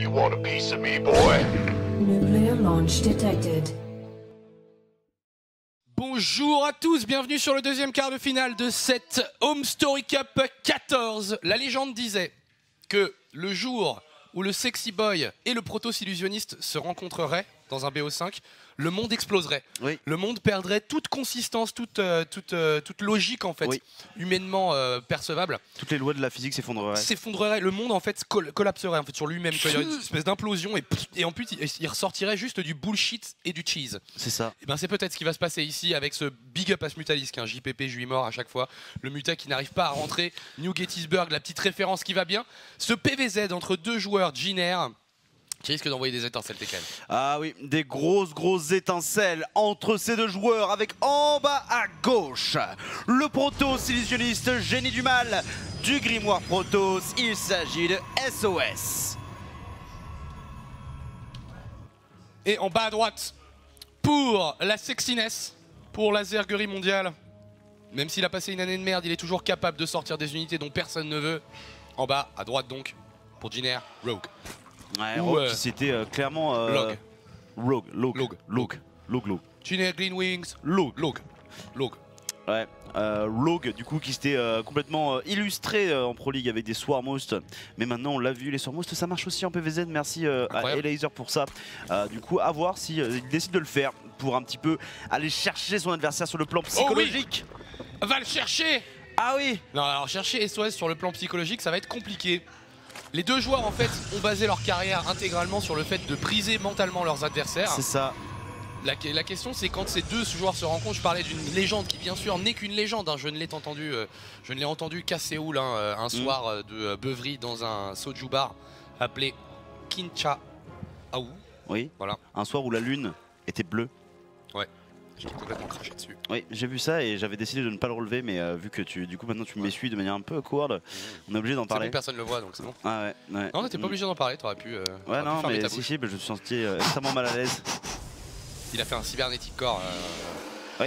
You want a piece of me, boy? Nuclear launch detected. Bonjour à tous, bienvenue sur le deuxième quart de finale de cette Home Story Cup XIV. La légende disait que le jour où le sexy boy et le proto-illusionniste se rencontreraient dans un BO5, le monde exploserait. Oui. Le monde perdrait toute consistance, toute logique en fait, oui, humainement percevable. Toutes les lois de la physique s'effondreraient. S'effondreraient. Le monde en fait collapserait en fait sur lui-même. Il y aurait une espèce d'implosion et en plus il ressortirait juste du bullshit et du cheese. C'est ça. Et ben c'est peut-être ce qui va se passer ici avec ce big up à ce Mutalisque, hein, JPP, je lui mort à chaque fois. Le muta qui n'arrive pas à rentrer. New Gettysburg, la petite référence qui va bien. Ce PvZ entre deux joueurs, Giner, qui risque d'envoyer des étincelles, TKL. Ah oui, des grosses étincelles entre ces deux joueurs, avec en bas à gauche le Protoss illusionniste, génie du mal du grimoire Protoss. Il s'agit de S.O.S. Et en bas à droite, pour la sexiness, pour la zerguerie mondiale, même s'il a passé une année de merde, il est toujours capable de sortir des unités dont personne ne veut. En bas à droite donc, pour Jin Air Rogue. Ouais, Rogue qui c'était clairement... Rogue. Jin Air Green Wings, Rogue. Ouais, Rogue du coup qui s'était complètement illustré en Pro League avec des Swarmost. Mais maintenant on l'a vu, les Swarmost ça marche aussi en PvZ, merci à Elazer pour ça. Du coup à voir s'il décide de le faire pour un petit peu aller chercher son adversaire sur le plan psychologique. Oh oui, va le chercher. Ah oui. Non alors chercher S.O.S. sur le plan psychologique ça va être compliqué. Les deux joueurs en fait ont basé leur carrière intégralement sur le fait de briser mentalement leurs adversaires. C'est ça. La question c'est quand ces deux joueurs se rencontrent, je parlais d'une légende qui bien sûr n'est qu'une légende, hein. Je ne l'ai entendu qu'à Séoul, hein, un soir de beuverie dans un soju bar appelé Kincha Aou. Oui, voilà. Un soir où la lune était bleue. Ouais. J'ai complètement craché dessus. Oui, j'ai vu ça et j'avais décidé de ne pas le relever, mais vu que tu, du coup maintenant tu m'essuies de manière un peu coarde, on est obligé d'en parler. Bon, personne ne le voit donc c'est bon. Ah ouais. Non, t'es pas obligé d'en parler, t'aurais pu. Ouais, non, mais si, je me suis senti extrêmement mal à l'aise. Il a fait un cybernétique corps. Oui,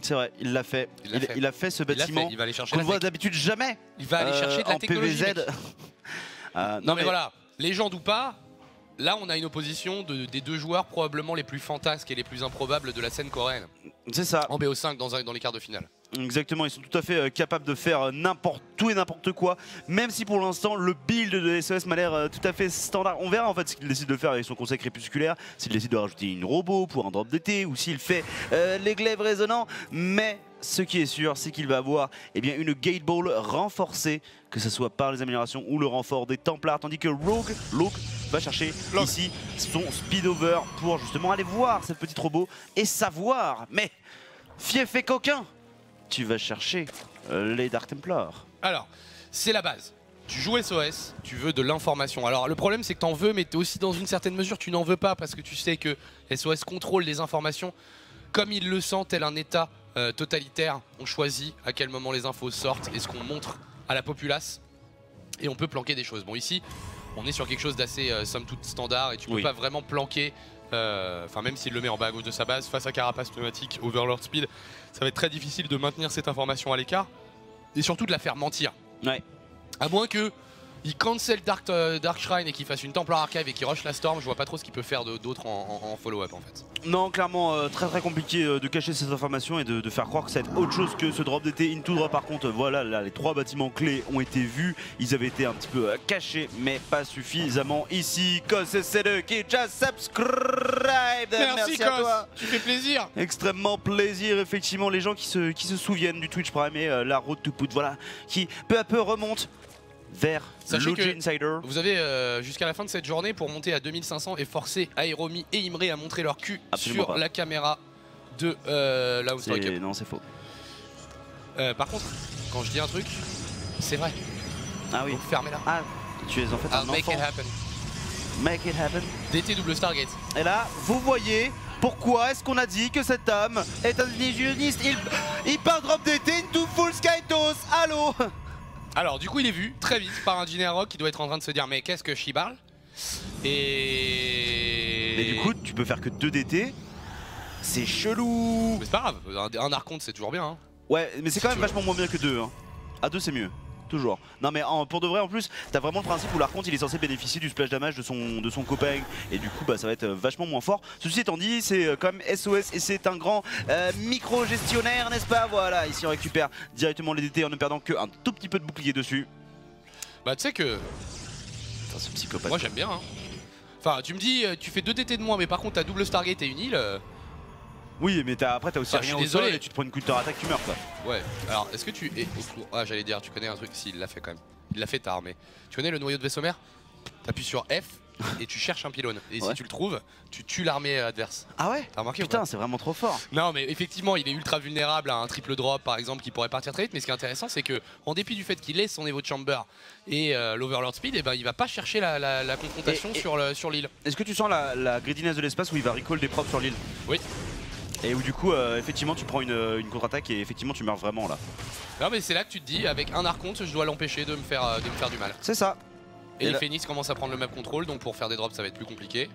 c'est vrai, il l'a fait. Il a fait ce bâtiment qu'on voit d'habitude jamais. Il va aller chercher de la technologie. Non, mais voilà, légende ou pas. Là, on a une opposition des deux joueurs probablement les plus fantasques et les plus improbables de la scène coréenne. C'est ça. En BO5 dans les quarts de finale. Exactement, ils sont tout à fait capables de faire n'importe tout et n'importe quoi. Même si pour l'instant, le build de SOS m'a l'air tout à fait standard. On verra en fait ce qu'il décide de faire avec son conseil crépusculaire. S'il décide de rajouter une robot pour un drop d'été ou s'il fait les glaives résonnants. Mais ce qui est sûr, c'est qu'il va avoir bien, une gate ball renforcée, que ce soit par les améliorations ou le renfort des Templars. Tandis que Rogue va chercher ici son speed over pour justement aller voir cette petite robot et savoir, mais fief et coquin, tu vas chercher les Dark Templars. Alors, c'est la base. Tu joues SOS, tu veux de l'information. Alors le problème c'est que t'en veux, mais t'es aussi dans une certaine mesure, tu n'en veux pas parce que tu sais que SOS contrôle les informations comme il le sent, tel un état totalitaire. On choisit à quel moment les infos sortent et ce qu'on montre à la populace et on peut planquer des choses. Bon ici, on est sur quelque chose d'assez somme toute standard et tu peux pas vraiment planquer, enfin même s'il le met en bas à gauche de sa base, face à Carapace Pneumatique, Overlord Speed, ça va être très difficile de maintenir cette information à l'écart et surtout de la faire mentir. Ouais. À moins que il cancel Dark Shrine et qu'il fasse une Templar Archive et qu'il rush la Storm, je vois pas trop ce qu'il peut faire d'autre en follow-up en fait. Non, clairement très compliqué de cacher ces informations et de faire croire que ça va être autre chose que ce drop d'été into drop. Par contre, voilà, là, les trois bâtiments clés ont été vus, ils avaient été un petit peu cachés, mais pas suffisamment ici. Kos SC2 qui just subscribed. Merci à toi, tu fais plaisir. Extrêmement plaisir, effectivement, les gens qui se souviennent du Twitch Prime et la road to put, voilà, qui peu à peu remonte vers Logi Insider. Vous avez jusqu'à la fin de cette journée pour monter à 2500 et forcer Aeromi et Imre à montrer leur cul. Absolument sur pas la caméra de la Home Story Cup. Non, c'est faux. Par contre, quand je dis un truc, c'est vrai. Ah oui. Fermez-la. Ah, tu es en fait un enfant. Make it happen. Make it happen. DT double Stargate. Et là, vous voyez pourquoi est-ce qu'on a dit que cet homme est un illusionniste. Il part drop DT into full skytos. Allô. Alors du coup il est vu très vite par un Jin Air Rogue qui doit être en train de se dire mais qu'est-ce que je parle. Et mais du coup tu peux faire que 2 DT, c'est chelou. Mais c'est pas grave, un arconte c'est toujours bien hein. Ouais mais c'est quand même vachement moins bien que 2 hein. À 2 c'est mieux. toujours. Non mais en, pour de vrai en plus, t'as vraiment le principe où l'Arconte il est censé bénéficier du splash damage de son copain et du coup bah ça va être vachement moins fort. Ceci étant dit, c'est quand même S.O.S. et c'est un grand micro-gestionnaire, n'est-ce pas? Voilà, ici on récupère directement les DT en ne perdant qu'un tout petit peu de bouclier dessus. Bah tu sais que... Putain, ce psychopathe. Moi j'aime bien hein. Enfin tu me dis, tu fais 2 DT de moins mais par contre t'as double Stargate et une île. Oui mais après t'as aussi rien au sol et tu te prends une counter-attaque, tu meurs quoi. Ouais, alors est-ce que tu... Ah j'allais dire, tu connais un truc, si il l'a fait quand même. Il l'a fait tard mais... Tu connais le noyau de vaisseau mère? T'appuies sur F et tu cherches un pylône. Et ouais, si tu le trouves, tu tues l'armée adverse. Ah ouais? T'as remarqué? Putain, c'est vraiment trop fort. Non mais effectivement il est ultra vulnérable à un triple drop par exemple qui pourrait partir très vite. Mais ce qui est intéressant c'est que en dépit du fait qu'il laisse son Evo Chamber et l'Overlord Speed, et ben, il va pas chercher la confrontation sur l'île. Est-ce que tu sens la greediness de l'espace où il va recall des props sur l'île? Oui. Et où du coup effectivement tu prends une contre-attaque et effectivement tu meurs vraiment là. Non mais c'est là que tu te dis, avec un arconte je dois l'empêcher de me faire du mal. C'est ça. Et les Phoenix commencent à prendre le map control, donc pour faire des drops ça va être plus compliqué.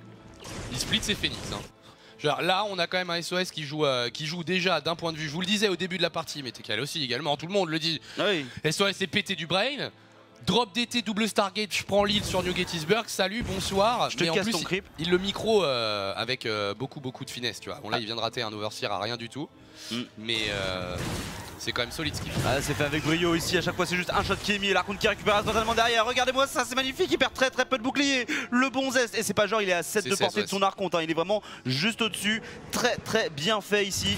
Il split ses Phoenix hein. Genre là on a quand même un S.O.S. qui joue déjà d'un point de vue, je vous le disais au début de la partie, mais TKL aussi également, tout le monde le dit. Oui. S.O.S. est pété du brain. Drop DT, double Stargate, je prends l'île sur New Gettysburg, salut, bonsoir. Je te casse ton creep. Il le micro avec beaucoup de finesse, tu vois. Bon là il vient de rater un overseer à rien du tout, mais c'est quand même solide ce qu'il fait. Ah, c'est fait avec brio ici, à chaque fois c'est juste un shot qui est mis et l'Arconte qui récupère totalement derrière. Regardez-moi ça, c'est magnifique, il perd très peu de boucliers. Le bon zeste, et c'est pas genre il est à 7 de portée de son Arconte, hein. Il est vraiment juste au-dessus, très bien fait ici.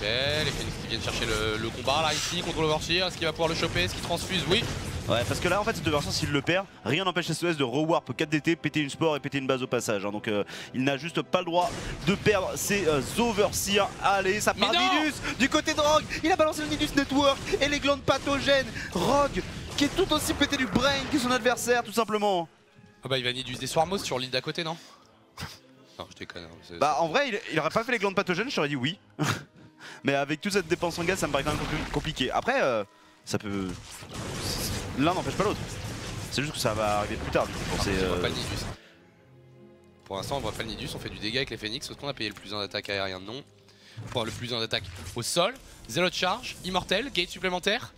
Les Phoenix qui viennent chercher le combat là ici contre l'Overseer, est-ce qu'il va pouvoir le choper, est-ce qu'il transfuse? Oui. Ouais, parce que là en fait cet Overseer s'il le perd, rien n'empêche S.O.S. de rewarp 4 DT, péter une spore et péter une base au passage hein. Donc il n'a juste pas le droit de perdre ses Overseer. Allez, ça part Nidus du côté de Rogue, il a balancé le Nidus Network et les glandes pathogènes. Rogue qui est tout aussi pété du brain que son adversaire tout simplement. Ah bah il va Nidus des Swarmos sur l'île d'à côté non? Non je déconne hein, bah en vrai il aurait pas fait les glandes pathogènes, je t'aurais dit oui. Mais avec toute cette dépense en gaz, ça me paraît quand même compliqué. Après, ça peut... L'un n'empêche pas l'autre. C'est juste que ça va arriver plus tard. Pour l'instant, on voit pas le Nidus, on fait du dégât avec les Phoenix, sauf qu'on a payé le plus 1 d'attaque aérien, non. Pour le plus 1 d'attaque au sol, zéro de charge, immortel, gate supplémentaire.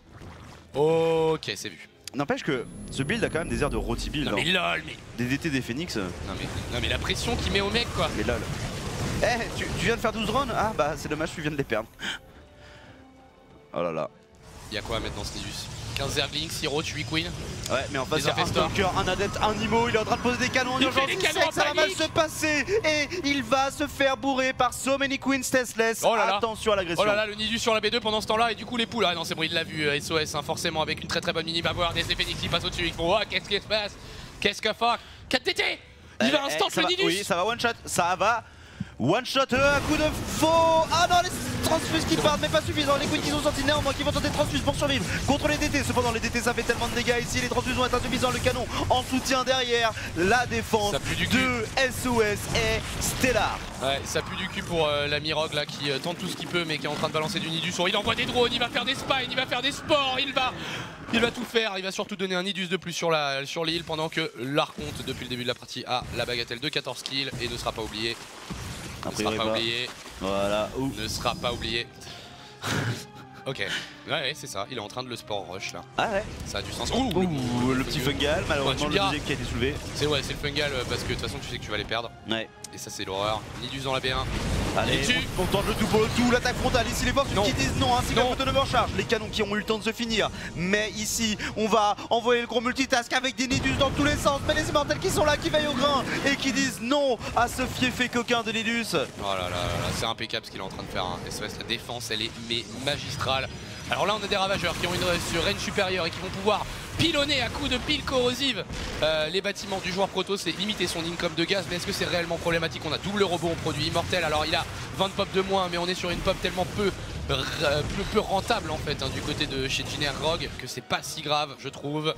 Ok, c'est vu. N'empêche que ce build a quand même des airs de rôti build. Non mais lol, mais... Des DT des Phoenix. Non mais la pression qu'il met au mec, quoi. Mais lol. Eh, hey, tu viens de faire 12 rounds? Ah bah c'est dommage, tu viens de les perdre. Oh là là. Y'a quoi à mettre dans ce Nidus? 15 Zerglings, 6 Roach, 8 Queen. Ouais mais en face il y a un Stalker, un Adept, un Nimo, il est en train de poser des canons en urgence, il sait que ça va mal se passer et il va se faire bourrer par So Many Queens Testless. Oh là là. Attention à l'agression. Oh là là, le Nidus sur la B2 pendant ce temps là et du coup les poules. Ah non c'est bon, il l'a vu S.O.S. hein, forcément avec une très bonne mini avoir des Phoenix qui passent au dessus, ils font oh, qu'est-ce qui se passe? Qu'est-ce que fuck? 4 DT. Il va instant le Nidus. Oui ça va one shot, ça va. One shot, un coup de faux. Ah non, les transfuses qui partent, mais pas suffisant. Les queens qui sont sortis néanmoins, qui vont tenter de transfuses pour survivre contre les DT. Cependant, les DT ça fait tellement de dégâts ici. Les transfuses vont être insuffisants. Le canon en soutien derrière. La défense de S.O.S. est stellar. Ouais, ça pue du cul pour l'ami Rogue là qui tente tout ce qu'il peut, mais qui est en train de balancer du Nidus. Il envoie des drones, il va faire des spines, il va faire des sports, il va tout faire. Il va surtout donner un Nidus de plus sur l'île pendant que l'Arconte, depuis le début de la partie, a la bagatelle de 14 kills et ne sera pas oublié. Ne sera pas oublié. Voilà. Ouf. Ne sera pas oublié. Ok. Ouais, c'est ça. Il est en train de le sport rush là. Ah ouais. Ça a du sens. Ouh, le petit fungal. Malheureusement, le budget qui a été soulevé. C'est le fungal parce que de toute façon, tu sais que tu vas les perdre. Ouais. Et ça, c'est l'horreur. Nidus dans la B1. Allez, on tente le tout pour le tout. L'attaque frontale. Ici, les forces qui disent non. Ainsi que la photo de recharge. Les canons qui ont eu le temps de se finir. Mais ici, on va envoyer le gros multitask avec des Nidus dans tous les sens. Mais les immortels qui sont là, qui veillent au grain et qui disent non à ce fiefé coquin de Nidus. Oh là là, c'est impeccable ce qu'il est en train de faire. S.O.S. la défense, elle est magistrale. Alors là on a des ravageurs qui ont une range supérieure et qui vont pouvoir pilonner à coups de piles corrosives les bâtiments du joueur Protoss et limiter son income de gaz. Mais est-ce que c'est réellement problématique? On a double rebond, on produit immortel, alors il a 20 pop de moins mais on est sur une pop tellement peu rentable en fait hein, du côté de chez Jin Air Rogue, que c'est pas si grave je trouve.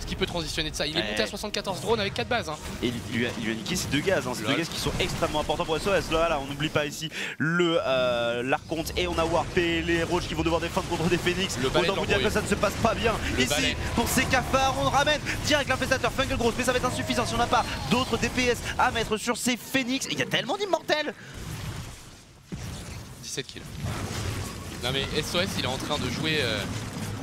Ce qui peut transitionner de ça, il est monté à 74 drones avec 4 bases hein. Et il lui a niqué ses 2 gaz, hein. Ces 2 gaz qui sont extrêmement importants pour S.O.S. Là, on n'oublie pas ici l'Arconte et on a warpé les Roach qui vont devoir défendre contre des Phoenix. Autant vous dire que ça ne se passe pas bien. Ici, pour ces cafards, on ramène direct l'infestateur Fungal Grosse, mais ça va être insuffisant si on n'a pas d'autres DPS à mettre sur ces Phoenix. Il y a tellement d'immortels. 17 kills. Non mais S.O.S. il est en train de jouer...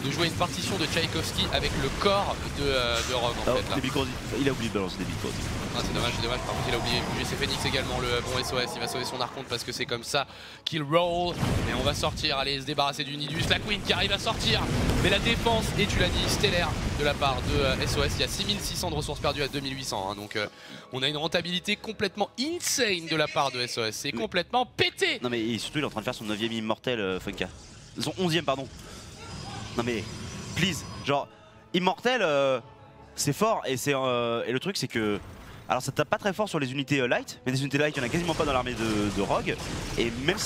de jouer une partition de Tchaïkovski avec le corps de Rogue en fait là. Il a oublié de balancer des Bicordis. Ah, c'est dommage, par contre il a oublié de bouger ses Phoenix également, le bon SOS, il va sauver son Archonte parce que c'est comme ça qu'il roll. Et on va sortir, allez se débarrasser du Nidus, la Queen qui arrive à sortir. Mais la défense, et tu l'as dit, stellaire de la part de SOS, il y a 6600 de ressources perdues à 2800. Hein, donc on a une rentabilité complètement insane de la part de SOS, c'est complètement pété. Non mais surtout il est en train de faire son 9ème immortel Funka. Son 11ème pardon. Non mais, please, genre, Immortel, c'est fort et le truc c'est que... Alors ça tape pas très fort sur les unités light, mais des unités light il n'y en a quasiment pas dans l'armée de Rogue. Et même si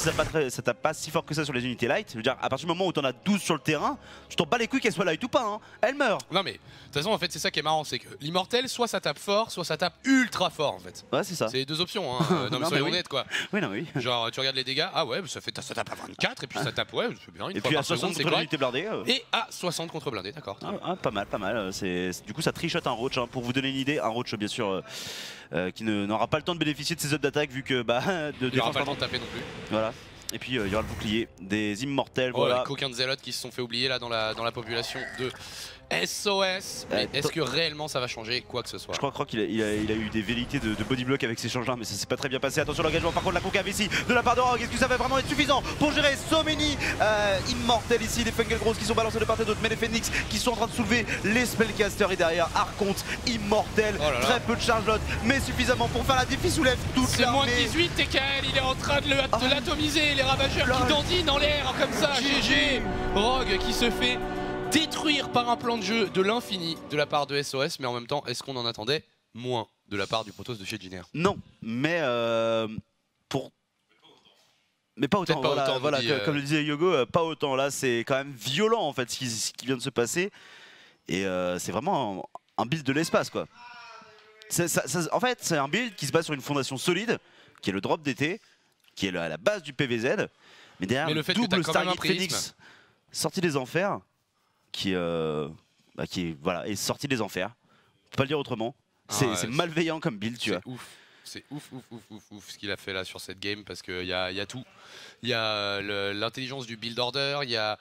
ça tape pas si fort que ça sur les unités light, je veux dire, à partir du moment où t'en as 12 sur le terrain, tu t'en bats les couilles qu'elles soient light ou pas, hein, elles meurent. Non mais, de toute façon en fait c'est ça qui est marrant, c'est que l'Immortel soit ça tape fort, soit ça tape ultra fort en fait. Ouais c'est ça. C'est les deux options, hein, non mais soyons honnêtes quoi. Oui, non oui. Genre tu regardes les dégâts, ah ouais ça, ça tape à 24 et puis ça tape ouais, c'est bien, une et fois puis à 60 contre l'unité blindée. Et à 60 contre blindée, d'accord. Ah, pas mal, du coup ça trichote un roach, hein. Pour vous donner une idée, un roach bien sûr... qui n'aura pas le temps de bénéficier de ses ups d'attaque vu que bah de il aura pas le temps de taper non plus. Voilà. Et puis il y aura le bouclier des immortels. Oh, voilà. Aucun de zélotes qui se sont fait oublier là dans la population de SOS. Est-ce que réellement ça va changer quoi que ce soit? Je crois que Rock il a eu des velléités de body block avec ces changements, mais ça s'est pas très bien passé. Attention l'engagement par contre la conquête ici de la part de Rogue. Est-ce que ça va vraiment être suffisant pour gérer so many immortels ici? Les Funkelgrosses qui sont balancés de part et d'autre, mais les Phoenix qui sont en train de soulever les Spellcasters. Et derrière Archonte immortel, oh là là. Très peu de chargelotte, mais suffisamment pour faire la défi. Soulève toute l'armée. C'est moins 18, TKL il est en train de l'atomiser. Les ravageurs qui dandinent en l'air comme ça, GG. Rogue qui se fait détruire par un plan de jeu de l'infini de la part de SOS, mais en même temps, est-ce qu'on en attendait moins de la part du Protoss de chez Jin Air? Non, mais pour... Mais pas autant, voilà, pas autant voilà, comme le disait YoGo, pas autant. Là, c'est quand même violent en fait ce qui vient de se passer, et c'est vraiment un build de l'espace quoi. En fait, c'est un build qui se base sur une fondation solide, qui est le drop d'été, qui est à la base du PvZ, mais derrière mais le fait double Stargate Phoenix, sorti des enfers, qui est sorti des enfers, on peut pas le dire autrement, c'est malveillant comme build, tu vois. C'est ouf ce qu'il a fait là sur cette game, parce qu'il y a tout. Il y a l'intelligence du build order, il y a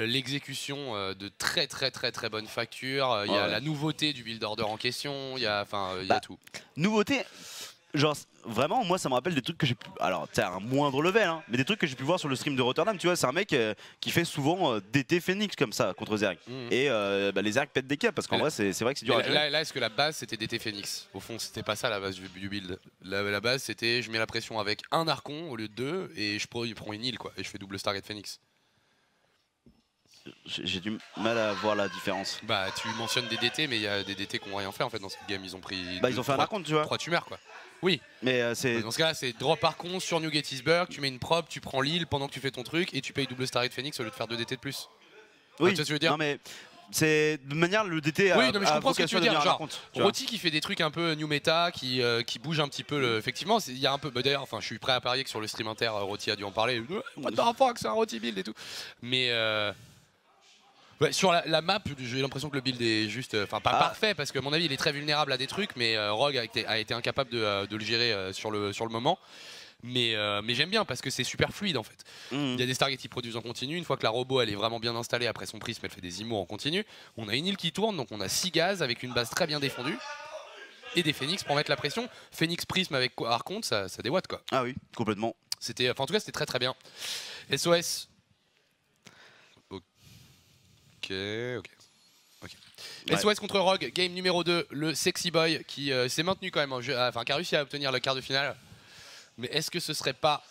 l'exécution de très bonne facture, il y a la nouveauté du build order en question, il y a tout. Nouveauté, genre vraiment moi ça me rappelle des trucs que j'ai pu... Alors c'est un moindre level hein, mais des trucs que j'ai pu voir sur le stream de Rotterdam, tu vois, c'est un mec qui fait souvent DT Phoenix comme ça contre Zerg. Et les Zerg pètent des câbles parce qu'en vrai c'est vrai que c'est dur à jouer. Là est-ce que la base c'était DT Phoenix? Au fond c'était pas ça la base du build. La base c'était je mets la pression avec un Archon au lieu de deux et je prends une île quoi, et je fais double Stargate Phoenix. J'ai du mal à voir la différence. Bah tu mentionnes des DT, mais il y a des DT qui n'ont rien fait en fait dans cette game, ils ont pris... Bah ils ont fait un Archon tu vois. 3 tumeurs quoi. Oui, mais dans ce cas là c'est drop Archon sur New Gettysburg, tu mets une prop, tu prends l'île pendant que tu fais ton truc et tu payes double Stargate Phoenix au lieu de faire 2 DT de plus. Oui, tu veux dire. Non mais c'est de manière le DT a... Oui, non mais je comprends ce que tu veux dire, genre Rotti qui fait des trucs un peu new meta, qui bouge un petit peu, effectivement il y a un peu, bah, d'ailleurs je suis prêt à parier que sur le stream inter Rotti a dû en parler, what the fuck c'est un Rotti build et tout, mais... Ouais, sur la map, j'ai l'impression que le build est juste, pas parfait, parce que à mon avis il est très vulnérable à des trucs, mais Rogue a été incapable de le gérer sur le moment. Mais j'aime bien parce que c'est super fluide en fait. Il y a des Stargates qui produisent en continu. Une fois que la robot elle est vraiment bien installée après son prisme, elle fait des imos en continu. On a une île qui tourne, donc on a 6 gaz avec une base très bien défendue. Et des Phoenix pour mettre la pression. Phoenix prisme avec Archonte, ça déwatt quoi. Ah oui, complètement. En tout cas c'était très bien. SOS. Ok. SOS contre Rogue, game numéro 2, le Sexy Boy qui s'est maintenu quand même, qui a réussi à obtenir le quart de finale. Mais est-ce que ce serait pas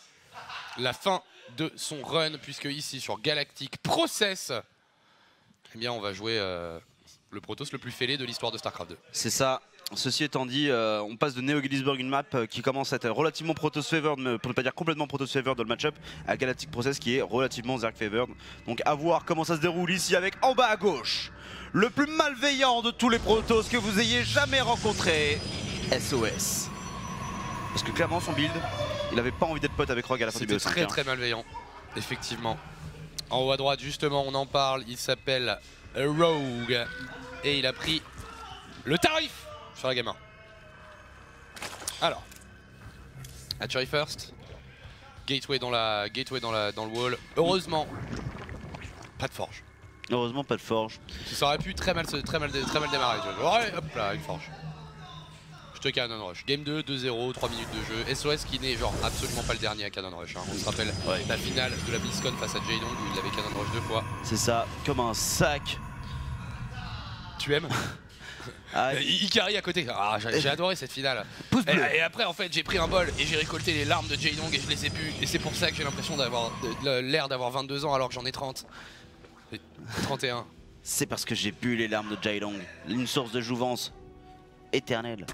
la fin de son run, puisque ici sur Galactic Process, eh bien on va jouer le Protoss le plus fêlé de l'histoire de StarCraft 2. C'est ça. Ceci étant dit, on passe de New Gettysburg, une map qui commence à être relativement Protoss favored, pour ne pas dire complètement Protoss favored dans le match-up, à Galactic Process qui est relativement Zerg favored. Donc à voir comment ça se déroule ici avec en bas à gauche, le plus malveillant de tous les Protoss que vous ayez jamais rencontré, SOS. Parce que clairement son build, il avait pas envie d'être pote avec Rogue à la fin du BO5. C'était très malveillant, effectivement. En haut à droite justement, on en parle, il s'appelle Rogue et il a pris le tarif sur la gamme 1. Alors, Hatchery first, gateway dans le wall. Heureusement, pas de forge. Heureusement pas de forge. Ça aurait pu très mal démarrer. Ouais, hop là, une forge. Je te canon rush. Game 2, 2-0, 3 minutes de jeu. SOS qui n'est genre absolument pas le dernier à canon rush. Hein. On se rappelle la finale de la Blizzcon face à Jaedong où il avait canon rush 2 fois. C'est ça, comme un sac. Tu aimes? Ah, Ikari à côté, ah, j'ai adoré cette finale. Et après en fait j'ai pris un bol et j'ai récolté les larmes de Jaedong et je les ai bu. Et c'est pour ça que j'ai l'impression d'avoir l'air d'avoir 22 ans alors que j'en ai 30. 31. C'est parce que j'ai bu les larmes de Jaedong. Une source de jouvence éternelle.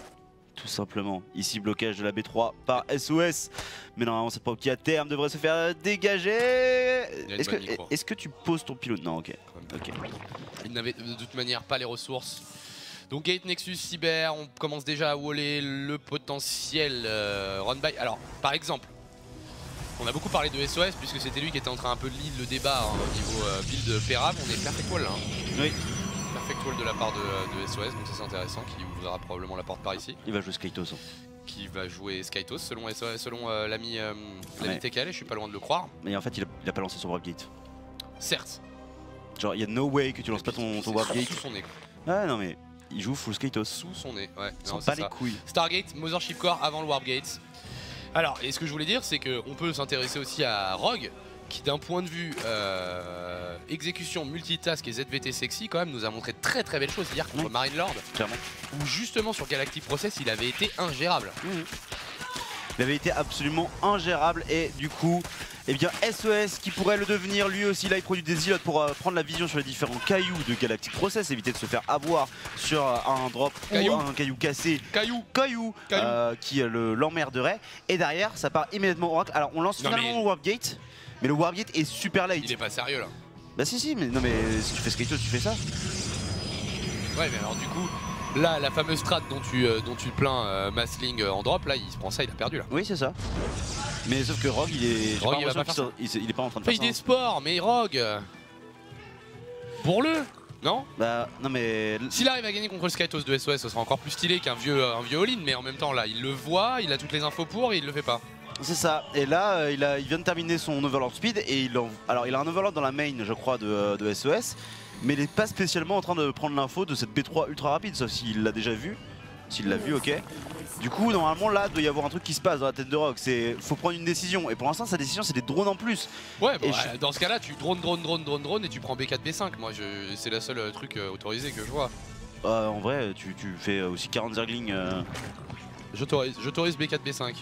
Tout simplement. Ici blocage de la B3 par SOS. Mais normalement cette probe qui à terme devrait se faire dégager. Est-ce que tu poses ton pilote? Non, ok. Il n'avait de toute manière pas les ressources. Donc Gate, Nexus, Cyber, on commence déjà à waller le potentiel run-by. Alors, par exemple, on a beaucoup parlé de SOS puisque c'était lui qui était en train un peu de lead le débat hein, au niveau build Perab. On est perfect wall là. Hein. Oui. Perfect wall de la part de SOS, donc ça c'est intéressant, qui ouvrira probablement la porte par ici. Il va jouer Skytos. Hein. Qui va jouer Skytos selon, l'ami TKL, et je suis pas loin de le croire. Mais en fait, il a pas lancé son warp gate. Certes. Genre, il y a no way que tu lances pas ton warp gate. Ah non mais... Il joue full Skytos. Sous son nez, ouais. Sans pas les couilles. Stargate, Mothership Core avant le Warp Gate. Alors, et ce que je voulais dire, c'est qu'on peut s'intéresser aussi à Rogue, qui d'un point de vue exécution, multitask et ZVT sexy, quand même, nous a montré de très belles choses hier contre MarineLord. Clairement. Où justement sur Galactic Process, il avait été ingérable. Il avait été absolument ingérable et du coup... Et bien SOS qui pourrait le devenir lui aussi, là il produit des îlots pour prendre la vision sur les différents cailloux de Galactic Process, éviter de se faire avoir sur un drop caillou. Ou un caillou cassé, qui l'emmerderait. Et derrière ça part immédiatement Oracle, alors on lance finalement le Warp Gate, mais le Warp Gate est super light. Il est pas sérieux là. Bah si, mais non mais si tu fais Skytos tu fais ça. Ouais mais alors du coup, là la fameuse strat dont tu plains Masling en drop, là il se prend ça, il a perdu là. Oui c'est ça. Mais sauf que Rogue il est pas en train de faire ça. Il fait des sports, mais Rogue pour-le, non? Bah non mais... S'il arrive à gagner contre le Skytos de SOS, ce sera encore plus stylé qu'un vieux all-in, mais en même temps là, il le voit, il a toutes les infos pour et il le fait pas. C'est ça, et là il vient de terminer son Overlord Speed et alors il a un Overlord dans la main je crois de SOS, mais il est pas spécialement en train de prendre l'info de cette B3 ultra rapide, sauf s'il l'a déjà vu. S'il l'a vu, ok. Du coup, normalement, là, il doit y avoir un truc qui se passe dans la tête de Rogue. C'est, faut prendre une décision. Et pour l'instant, sa décision, c'est des drones en plus. Ouais, bon, dans ce cas-là, tu drones et tu prends B4, B5. Moi, c'est le seul truc autorisé que je vois. En vrai, tu fais aussi 40 zerglings. J'autorise B4, B5.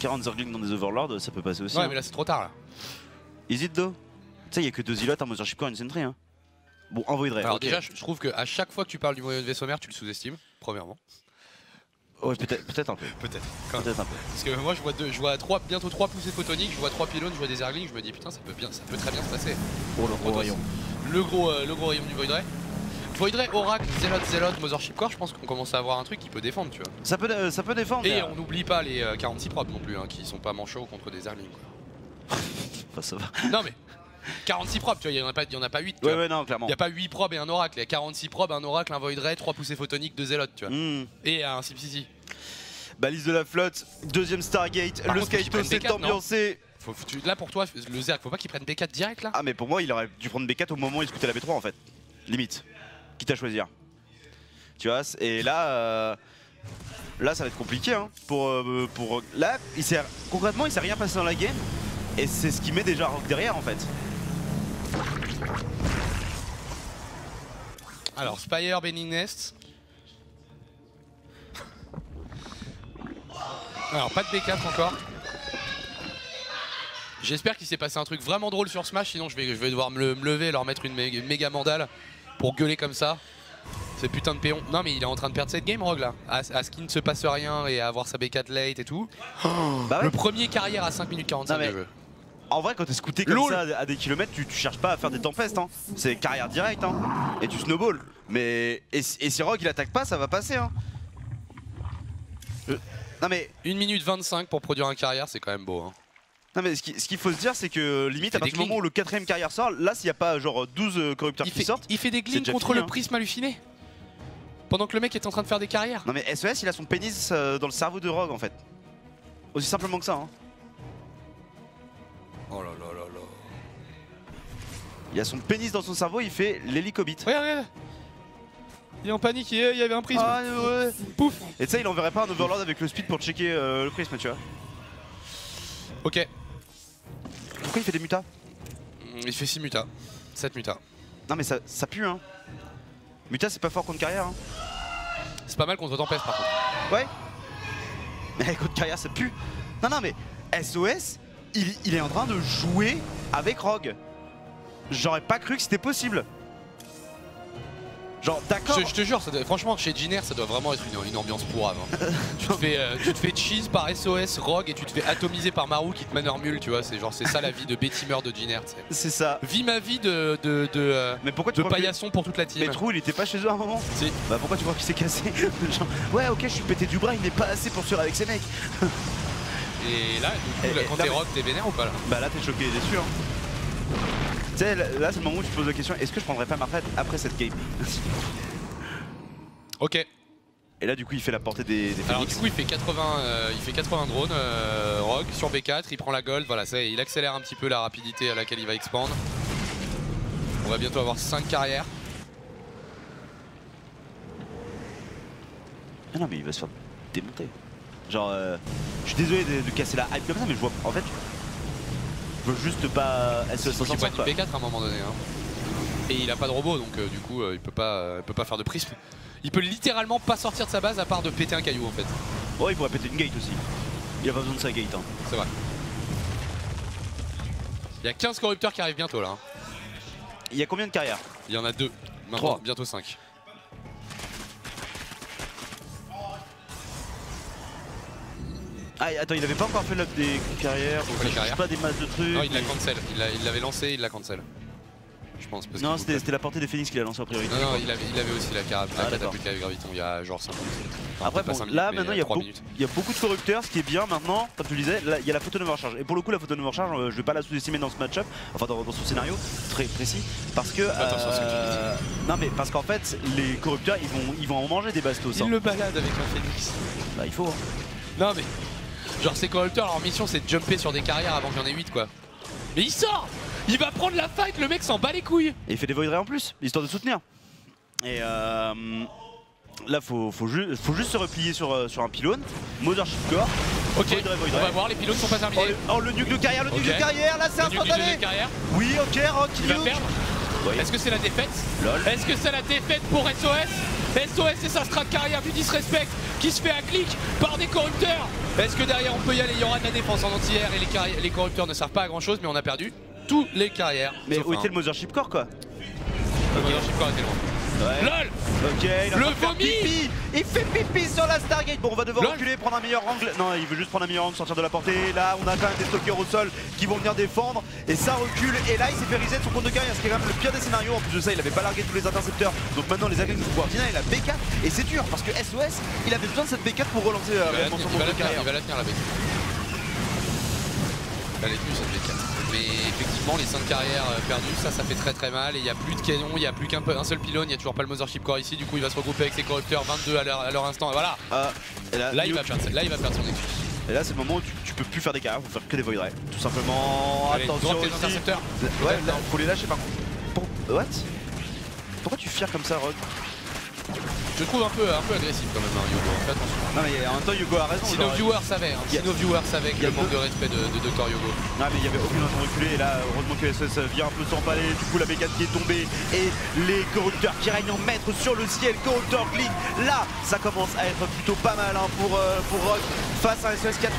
40 zerglings dans des overlords, ça peut passer aussi. Ouais, hein. Mais là, c'est trop tard, là. Hésite, though. Tu sais, il n'y a que 2 îlots, un Mothership Core, une Sentry. Hein. Bon, envoyé de rêve. Alors, déjà, je trouve qu'à chaque fois que tu parles du moyen de vaisseau mère, tu le sous-estimes, premièrement. Ouais, peut-être un peu. Peut-être un peu. Parce que moi je vois bientôt 3 poussées photoniques, je vois 3 pylônes, je vois des zerglings, je me dis putain ça peut très bien se passer. Pour le gros rayon. Le gros rayon du Void Ray. Void Ray, Oracle, Zealot, Mothership Core, je pense qu'on commence à avoir un truc qui peut défendre, tu vois. Ça peut défendre. Et on n'oublie pas les 46 probes non plus, hein, qui sont pas manchots contre des zerglings. Enfin ça va. Non mais 46 probes, tu vois, il n'y en a pas 8. Tu vois. Non, clairement. Il n'y a pas 8 probes et un oracle. Il y a 46 probes, un oracle, un void ray, 3 poussées photoniques, 2 zélotes, tu vois. Et un SIPCC. Balise de la flotte, deuxième Stargate, le Skytos s'est ambiancé. Là pour toi, le Zerg, faut pas qu'il prenne B4 direct là? Ah, mais pour moi, il aurait dû prendre B4 au moment où il scoutait la B3 en fait. Limite. Quitte à choisir. Tu vois, et là. Là, ça va être compliqué. Hein, pour là, concrètement, il s'est rien passé dans la game. Et c'est ce qui met déjà Rogue derrière en fait. Alors Spire, Benning Nest. Alors pas de B4 encore. J'espère qu'il s'est passé un truc vraiment drôle sur Smash, sinon je vais devoir me lever et leur mettre une méga mandale pour gueuler comme ça. C'est putain de péon. Non mais il est en train de perdre cette game Rogue là, à ce qu'il ne se passe rien et à avoir sa B4 late et tout. Bah ouais. Le premier carrière à 5 minutes 45 de jeu. En vrai quand t'es scouté comme ça à des kilomètres, tu cherches pas à faire des tempestes hein. C'est carrière direct hein. Et tu snowball. Mais et si Rogue il attaque pas ça va passer hein. Non mais 1 minute 25 pour produire un carrière c'est quand même beau hein. Non mais ce qu'il faut se dire c'est que limite à partir du moment où le 4ème carrière sort, là s'il n'y a pas genre 12 corrupteurs qui sortent. Il fait des glings contre le prisme halluciné. Pendant que le mec est en train de faire des carrières. Non mais SOS il a son pénis dans le cerveau de Rogue en fait. Aussi simplement que ça hein. Oh là là là là. Il a son pénis dans son cerveau, il fait l'hélicobit. Regarde, regarde. Il est en panique, il y avait un prisme. Ah, ouais. Pouf. Et tu sais, il enverrait pas un overlord avec le speed pour checker le prisme, tu vois. Ok. Pourquoi il fait des mutas? Il fait 6 mutas, 7 mutas. Non mais ça pue hein. Muta c'est pas fort contre carrière hein. C'est pas mal contre Tempest par contre. Ouais. Mais contre carrière ça pue. Non non mais SOS il est en train de jouer avec Rogue. J'aurais pas cru que c'était possible. Genre d'accord. Je te jure, ça doit, franchement chez Jin Air ça doit vraiment être une ambiance pourrave hein. Tu te fais cheese par SOS, Rogue et tu te fais atomiser par Maru qui te manurmule, tu vois, c'est genre c'est ça la vie de Bettimeur de Jin Air. C'est ça. Vis ma vie mais pourquoi de paillasson pour toute la team. Mais Trou il était pas chez eux à un moment. Si. Bah pourquoi tu crois qu'il s'est cassé? Genre, ouais ok je suis pété du bras, il n'est pas assez pour suivre avec ses mecs. Et là du coup, quand t'es Rogue t'es vénère ou pas là? Bah là t'es choqué et déçu hein. Tu sais, là c'est le moment où tu te poses la question, est-ce que je prendrais pas ma retraite après cette game? Ok. Et là du coup il fait la portée des Alors Phoenix. Du coup il fait 80 drones, Rogue sur B4, il prend la gold, voilà ça il accélère un petit peu la rapidité à laquelle il va expandre. On va bientôt avoir 5 carrières. Ah non mais il va se faire démonter. Genre, je suis désolé de casser la hype comme ça mais je vois, en fait... Je veux juste pas S.O.S. Il pointe une P4 à un moment donné hein. Et il a pas de robot donc du coup il peut pas faire de prisme. Il peut littéralement pas sortir de sa base à part de péter un caillou en fait. Oh il pourrait péter une gate aussi. Il a pas besoin de sa gate hein. C'est vrai. Il y a 15 corrupteurs qui arrivent bientôt là hein. Il y a combien de carrières? Il y en a 2, maintenant 3. Bientôt 5. Ah attends, il avait pas encore fait l'up des carrières, donc il change pas des masses de trucs. Non, il la cancel, il l'avait lancé, il la cancel. Je pense. Parce non, c'était la portée des Phoenix qu'il a lancé en priorité. Non, non, il avait aussi la catapulte avec Graviton il y a genre 5 minutes. Enfin, après, bon, 5 minutes, là maintenant, il y a beaucoup de corrupteurs, ce qui est bien maintenant, comme tu le disais, là, il y a la photonome recharge. Et pour le coup, la photonome recharge, je vais pas la sous-estimer dans ce match-up, enfin dans son scénario très précis, parce que. Attention à ce que tu dis. Non, mais parce qu'en fait, les corrupteurs ils vont en manger des bastos. Ils le baladent avec un Phoenix. Bah, il faut. Non, mais. Genre ces corrupteurs, leur mission c'est de jumper sur des carrières avant qu'il y en ait 8 quoi. Mais il sort! Il va prendre la fight, le mec s'en bat les couilles! Et il fait des void rays en plus, histoire de soutenir. Et là faut juste se replier sur un pylône. Mothership core. Ok, void ray. On va voir, les pylônes sont pas terminés. Oh le nuke de carrière, nuke de carrière, là c'est instantané! Oui ok, Rock il va perdre. Oui. Est-ce que c'est la défaite? Est-ce que c'est la défaite pour SOS? SOS c'est sa strat carrière du disrespect qui se fait à clic par des corrupteurs. Est-ce que derrière on peut y aller? Il y aura de la défense en anti-air et les corrupteurs ne servent pas à grand chose mais on a perdu tous les carrières. Mais où était le Mothership Core quoi? Le Mothership Core était loin. Ouais. LOL. Ok, il le vomi. Il fait pipi sur la Stargate. Bon on va devoir reculer, prendre un meilleur angle. Non il veut juste prendre un meilleur angle, sortir de la portée. Là on a quand même des stalkers au sol qui vont venir défendre. Et ça recule et là il s'est fait reset son compte de carrière. Ce qui est quand même le pire des scénarios. En plus de ça il avait pas largué tous les intercepteurs. Donc maintenant les agresses vont pouvoir venir et la B4. Et c'est dur parce que SOS il avait besoin de cette B4 pour relancer réellement son compte de carrière. Il va la tenir la B4. Elle est plus cette B4. Mais effectivement les 5 carrières perdues, ça fait très mal et il n'y a plus de canon, il n'y a plus qu'un seul pylône, il n'y a toujours pas le Mothership Core ici, du coup il va se regrouper avec ses corrupteurs 22 à leur instant, voilà. Et là il va perdre son Nexus. Et là c'est le moment où tu peux plus faire des carrières, faut faire que des void rays. Tout simplement. Allez, attention aussi. Intercepteurs. Ouais, là, faut les lâcher par contre. What? Pourquoi tu fires comme ça Rogue? Je trouve un peu agressif quand même hein, YoGo, fais attention. Non mais en même temps YoGo a raison. Si nos viewers savaient, que le manque de respect de Dr YoGo. Non mais il n'y avait aucune raison de reculer et là heureusement que SS vient un peu s'emballer, du coup la B4 qui est tombée et les corrupteurs qui règnent en maître sur le ciel, corrupteur glitch, là ça commence à être plutôt pas mal hein, pour Rogue face à un SS qui a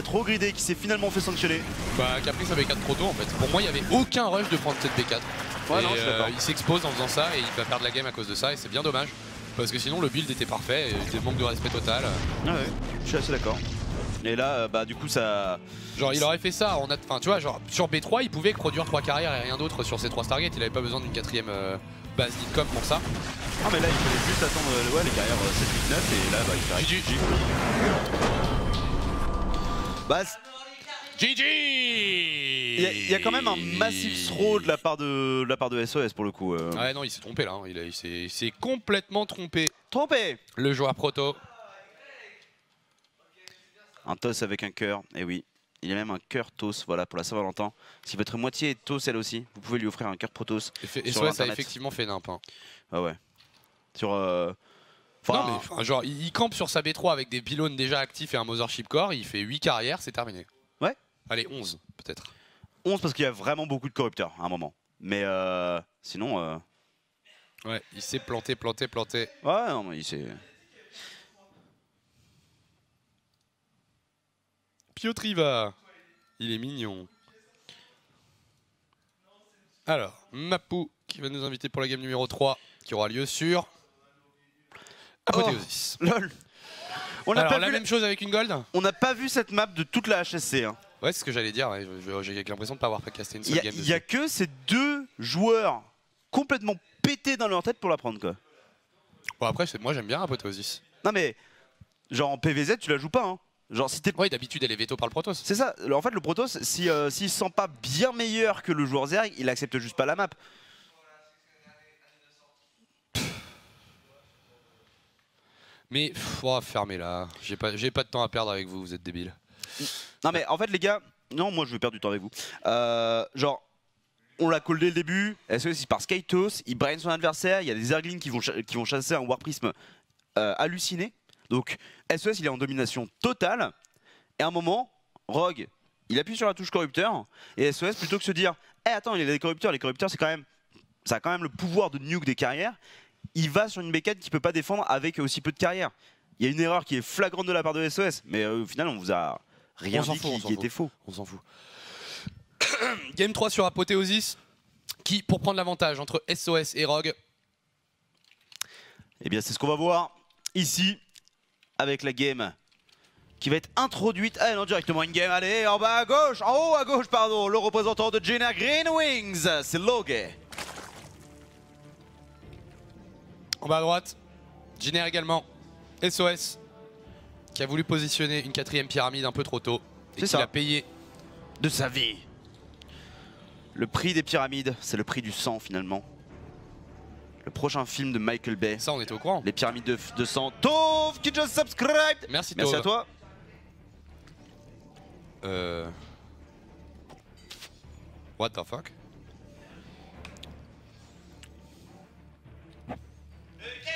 trop gridé. Qui s'est finalement fait sanctionner. Bah qui a pris sa B4 trop tôt en fait. Pour moi il n'y avait aucun rush de prendre cette B4. Ouais, non, il s'expose en faisant ça et il va perdre la game à cause de ça et c'est bien dommage. Parce que sinon le build était parfait, c'était manque de respect total. Ah ouais, je suis assez d'accord. Et là bah du coup ça... Genre il aurait fait ça, enfin tu vois genre sur B3 il pouvait produire 3 carrières et rien d'autre sur ces 3 Stargate, il avait pas besoin d'une quatrième base d'Itcom pour ça. Ah mais là il fallait juste attendre ouais, les carrières 7, 8, 9 et là bah il fait GG. Il y a quand même un massif throw de la part de SOS pour le coup. Ouais non il s'est trompé là, hein. Il s'est complètement trompé. Le joueur proto. Un toss avec un cœur, et oui. Il a même un cœur Tos, voilà, pour la Saint-Valentin. Si votre moitié est Tos, elle aussi, vous pouvez lui offrir un cœur Protos. Et SOS a effectivement fait nimp. Hein. Ah ouais. Sur... non, mais, genre, il campe sur sa B3 avec des pylônes déjà actifs et un Mothership Core, il fait 8 carrières, c'est terminé. Ouais. Allez, 11 peut-être. 11 parce qu'il y a vraiment beaucoup de corrupteurs à un moment. Mais sinon... Ouais, il s'est planté. Ouais, non, mais il s'est... Piotr va. Il est mignon. Alors, Mapou qui va nous inviter pour la game numéro 3 qui aura lieu sur... Apotheosis. Oh, lol. On a pas la même chose avec une gold. On n'a pas vu cette map de toute la HSC. Hein. Ouais, c'est ce que j'allais dire. Ouais. J'ai l'impression de pas avoir casté une seule game. Il n'y a que ces deux joueurs complètement pétés dans leur tête pour la prendre, quoi. Bon, après, moi j'aime bien Apotheosis. Non, mais genre en PvZ, tu la joues pas. Hein. Genre, si t'es... Oui, d'habitude, elle est veto par le Protoss. C'est ça. En fait, le Protoss, s'il se sent pas bien meilleur que le joueur Zerg, il accepte juste pas la map. Mais faut fermer là, j'ai pas de temps à perdre avec vous, vous êtes débiles. Non mais en fait les gars, non moi je veux perdre du temps avec vous. Genre, on l'a call dès le début, S.O.S. il part Skytos, il brain son adversaire, il y a des Zerglings qui vont chasser un War Prism halluciné. Donc S.O.S. il est en domination totale, et à un moment, Rogue, il appuie sur la touche corrupteur, et S.O.S. plutôt que se dire, eh attends il y a des corrupteurs, les corrupteurs c'est quand même, ça a quand même le pouvoir de nuke des carrières, il va sur une bécane qui peut pas défendre avec aussi peu de carrière. Il y a une erreur qui est flagrante de la part de SOS, mais au final on vous a rien dit qui était faux. On s'en fout. Game 3 sur Apotheosis, qui pour prendre l'avantage entre SOS et Rogue. Eh bien c'est ce qu'on va voir ici, avec la game qui va être introduite. Allez non, directement une game, allez en bas à gauche, en haut à gauche pardon, le représentant de Jin Air Green Wings, c'est Logue. En bas à droite, Giner également, SOS, qui a voulu positionner une quatrième pyramide un peu trop tôt. Et qui l'a payé de sa vie. Le prix des pyramides, c'est le prix du sang finalement. Le prochain film de Michael Bay. Ça on était au courant. Les pyramides de sang. Tove qui just subscribed. Merci Tove. Merci à toi. What the fuck?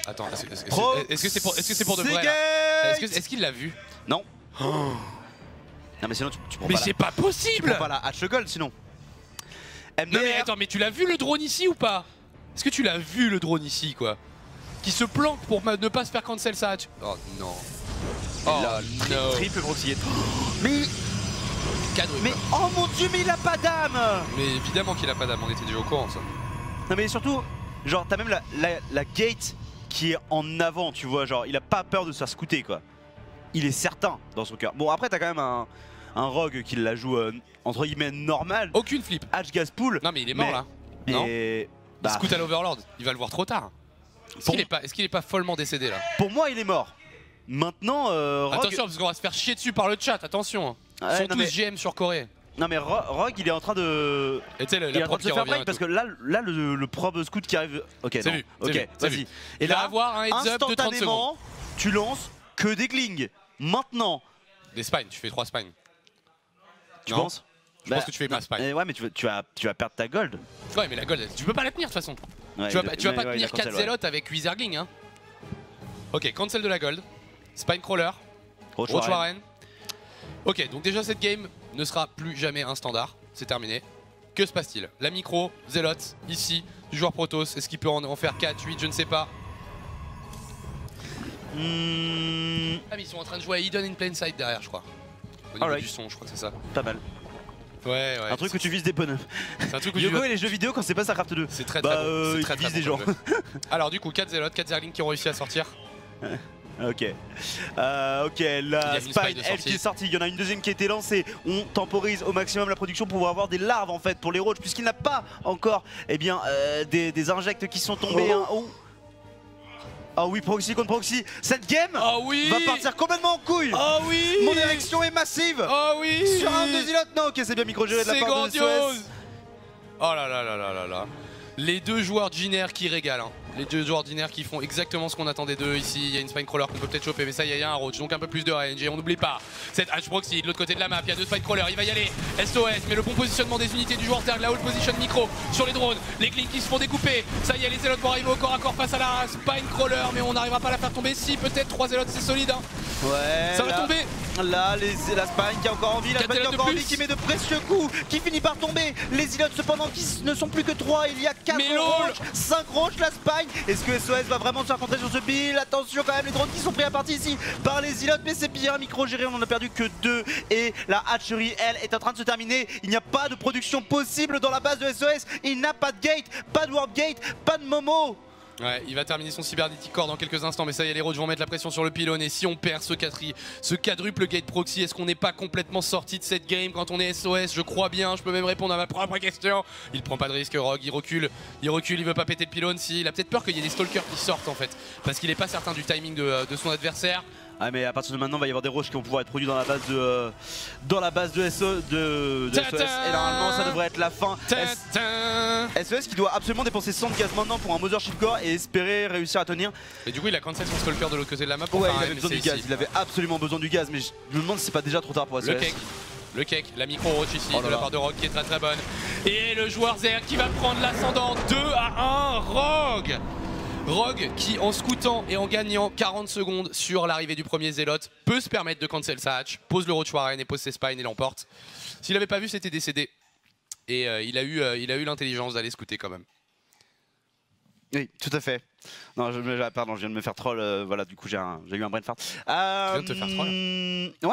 Attends, est-ce que c'est pour de vrai? Est-ce qu'il l'a vu? Non. Oh. Non mais sinon tu prends. Mais c'est pas possible. Tu prends pas la hache gold sinon. Non mais attends, mais tu l'as vu le drone ici ou pas? Est-ce que tu l'as vu le drone ici quoi? Qui se planque pour ne pas se faire cancel sa hatch. Oh non. Oh là, no. Triple broxillette. Mais... Cadruple. Mais oh mon dieu, mais il a pas d'âme. Mais évidemment qu'il a pas d'âme, on était déjà au courant ça. Non mais surtout, genre t'as même la gate qui est en avant, tu vois, genre il a pas peur de se faire scouter quoi. Il est certain dans son cœur. Bon après t'as quand même un Rogue qui la joue entre guillemets normal. Aucune flip. H Gaspool. Non mais il est mort là. Non. Il scoute à l'Overlord, il va le voir trop tard. Est-ce qu'il est pas follement décédé là? Pour moi il est mort. Maintenant Rogue... Attention parce qu'on va se faire chier dessus par le chat, attention. Ils sont tous GM sur Corée. Non mais Rogue il est en train de... Et tu sais, il est en train de se faire break parce que là le probe scout qui arrive... Ok, non. Ok, vas-y. Et là, avoir un heads up de 30 secondes. Tu lances que des glings. Maintenant. Des spines, tu fais 3 spines. Tu penses? Je pense que tu fais pas spine. Ouais mais tu vas perdre ta gold. Ouais mais la gold, tu peux pas la tenir de toute façon. Ouais, tu vas pas tenir 4 zélotes avec 8 zerglings hein. Ok, cancel de la gold. Spine crawler. Roach Warren. Ok, donc déjà cette game ne sera plus jamais un standard, c'est terminé. Que se passe-t-il? La micro, Zelote, ici, du joueur Protoss, est-ce qu'il peut en faire 4, 8, je ne sais pas. Ah mais ils sont en train de jouer à Hidden in Plain Sight derrière je crois. Au niveau du son je crois que c'est ça. Pas mal. Ouais. Un truc où tu vises des pneus. C'est un truc où YoGo et les jeux vidéo quand c'est pas StarCraft 2. C'est très très bon, c'est très très des gens. Alors du coup 4 Zelote, 4 Zerglings qui ont réussi à sortir. Ok, la spine elle qui est sortie, il y en a une deuxième qui a été lancée. On temporise au maximum la production pour pouvoir avoir des larves en fait pour les roaches, puisqu'il n'a pas encore des injects qui sont tombés. Oh oui, proxy contre proxy, cette game va partir complètement en couille. Mon érection est massive. Sur un deux îlotes, non ok c'est bien micro-géré de la part de SOS. Oh là là là là là là. Les deux joueurs Jin Air qui régalent hein. Les deux joueurs ordinaires qui font exactement ce qu'on attendait d'eux. Ici, il y a une Spinecrawler qu'on peut peut-être choper, mais ça, il y a un Roach, donc un peu plus de RNG. On n'oublie pas cette H-Proxy de l'autre côté de la map. Il y a deux Spinecrawlers, il va y aller. SOS, mais le bon positionnement des unités du joueur terre, la hold position micro sur les drones. Les clics qui se font découper. Ça y est, les Zélotes vont arriver au corps à corps face à la Spinecrawler, mais on n'arrivera pas à la faire tomber. Si, peut-être, 3 Zélotes, c'est solide. Hein. Ouais. Ça va tomber. Là, la Spine qui a encore envie, la Spine qui a encore envie, qui met de précieux coups, qui finit par tomber. Les Zélotes, cependant, qui ne sont plus que 3. Il y a 4 Roach, 5 Roach, la Spine. Est-ce que SOS va vraiment se faire contrer sur ce build? Attention quand même, les drones qui sont pris à partie ici par les Zélotes, mais c'est bien micro-géré, on en a perdu que 2 et la hatcherie, elle, est en train de se terminer. Il n'y a pas de production possible dans la base de SOS, il n'a pas de gate, pas de warp gate, pas de Momo. Ouais, il va terminer son cybernétique corps dans quelques instants, mais ça y est, les Roach vont mettre la pression sur le pylône. Et si on perd ce quadruple gate proxy, est-ce qu'on n'est pas complètement sorti de cette game quand on est SOS? Je crois bien, je peux même répondre à ma propre question. Il prend pas de risque, Rogue, il recule, il veut pas péter le pylône. Si, il a peut-être peur qu'il y ait des stalkers qui sortent en fait, parce qu'il est pas certain du timing de son adversaire. Ah mais à partir de maintenant il va y avoir des roches qui vont pouvoir être produits dans la base de SOS et normalement ça devrait être la fin. SOS qui doit absolument dépenser 100 de gaz maintenant pour un Mothership Core et espérer réussir à tenir. Et du coup il a cancel son stalker de l'autre côté de la map. Ouais, il avait besoin du gaz, il avait absolument besoin du gaz, mais je me demande si c'est pas déjà trop tard pour SOS. Le cake, la micro roach ici de la part de Rogue qui est très très bonne. Et le joueur Zer qui va prendre l'ascendant 2-1 Rogue. Rogue qui en scoutant et en gagnant 40 secondes sur l'arrivée du premier Zélote peut se permettre de cancel sa hatch, pose le Roach Warren et pose ses spines et l'emporte. S'il n'avait pas vu, c'était décédé. Et il a eu l'intelligence d'aller scouter quand même. Oui, tout à fait. Non, pardon, je viens de me faire troll, voilà, du coup j'ai eu un brain fart. Tu viens de te faire troll?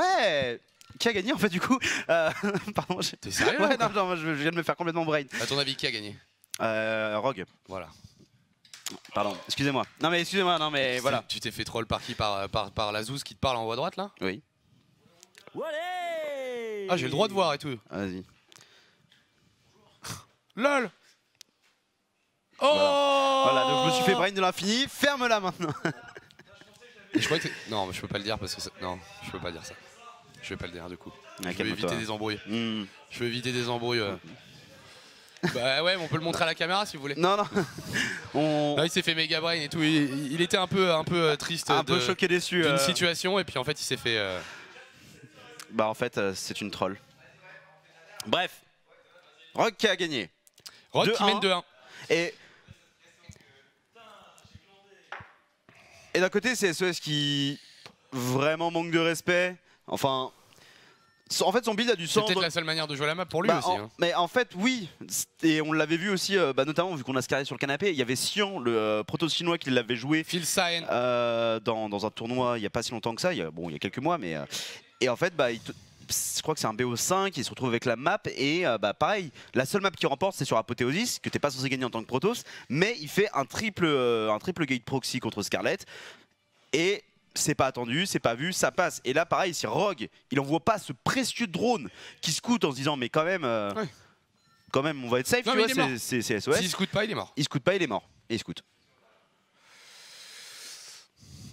Ouais. Qui a gagné en fait du coup pardon, t'es sérieux? Ouais, non, je viens de me faire complètement brain. À ton avis, qui a gagné? Rogue. Voilà. Pardon, excusez-moi. Non mais excusez-moi, non mais voilà. Tu t'es fait troll par qui? Par la Zouz qui te parle en haut à droite là? Oui. Ah j'ai le droit de voir et tout. Vas-y. LOL. Oh voilà. Voilà, donc je me suis fait brain de l'infini, ferme-la maintenant. Je crois que non mais je peux pas le dire parce que ça... Non, je peux pas dire ça. Je vais pas le dire du coup. Ah, je vais éviter des embrouilles. Je vais éviter des embrouilles. Bah ouais, mais on peut le montrer à la caméra si vous voulez. Non, non. Non, il s'est fait méga brain et tout. Il était un peu triste, un peu choqué, déçu d'une situation. Et puis en fait, il s'est fait. Bah en fait, c'est une troll. Bref, Rogue qui a gagné. Rogue qui mène 2-1. Et d'un côté, c'est SOS qui vraiment manque de respect. Enfin. En fait, son build a du sens. C'est peut-être la seule manière de jouer la map pour lui aussi. Mais en fait, oui. Et on l'avait vu aussi, notamment vu qu'on a Scarlett sur le canapé. Il y avait Xian, le proto-chinois, qui l'avait joué dans un tournoi il n'y a pas si longtemps que ça. Bon, il y a quelques mois. Mais, et en fait, je crois que c'est un BO5. Il se retrouve avec la map. Et pareil, la seule map qu'il remporte, c'est sur Apotheosis, que tu n'es pas censé gagner en tant que Protoss. Mais il fait un triple gate proxy contre Scarlett. Et. C'est pas attendu, c'est pas vu, ça passe. Et là, pareil, si Rogue, il envoie pas ce précieux drone qui scoute en se disant, mais quand même, ouais. Quand même, on va être safe, non, tu vois, c'est SOS. S'il scoute pas, il est mort. Il scoute pas, il est mort. Et il scoute.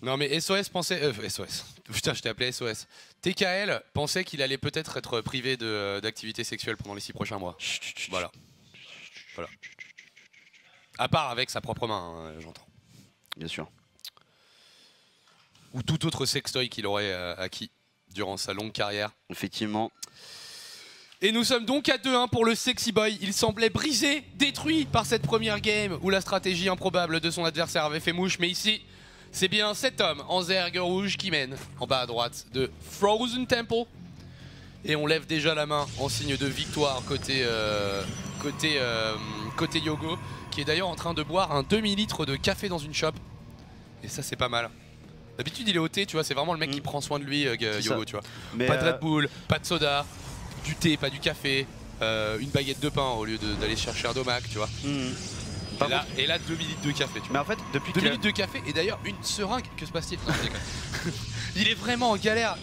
Non, mais SOS pensait. SOS. Putain, je t'ai appelé SOS. TKL pensait qu'il allait peut-être être privé d'activité sexuelle pendant les 6 prochains mois. Voilà. Voilà. À part avec sa propre main, hein, j'entends. Bien sûr. Ou tout autre sextoy qu'il aurait acquis durant sa longue carrière. Effectivement. Et nous sommes donc à 2-1 pour le Sexy Boy. Il semblait brisé, détruit par cette première game où la stratégie improbable de son adversaire avait fait mouche. Mais ici, c'est bien cet homme en zergue rouge qui mène en bas à droite de Frozen Tempo. Et on lève déjà la main en signe de victoire côté YoGo, qui est d'ailleurs en train de boire un demi-litre de café dans une shop. Et ça, c'est pas mal. D'habitude il est au thé, tu vois, c'est vraiment le mec qui prend soin de lui, YoGo, tu vois. Mais pas de Red Bull, pas de soda, du thé, pas du café, une baguette de pain au lieu d'aller chercher un domac, tu vois. Et là, 2 litres de café, tu vois. Mais en fait, depuis 2 litres de café et d'ailleurs une seringue, que se passe-t-il? Il est vraiment en galère.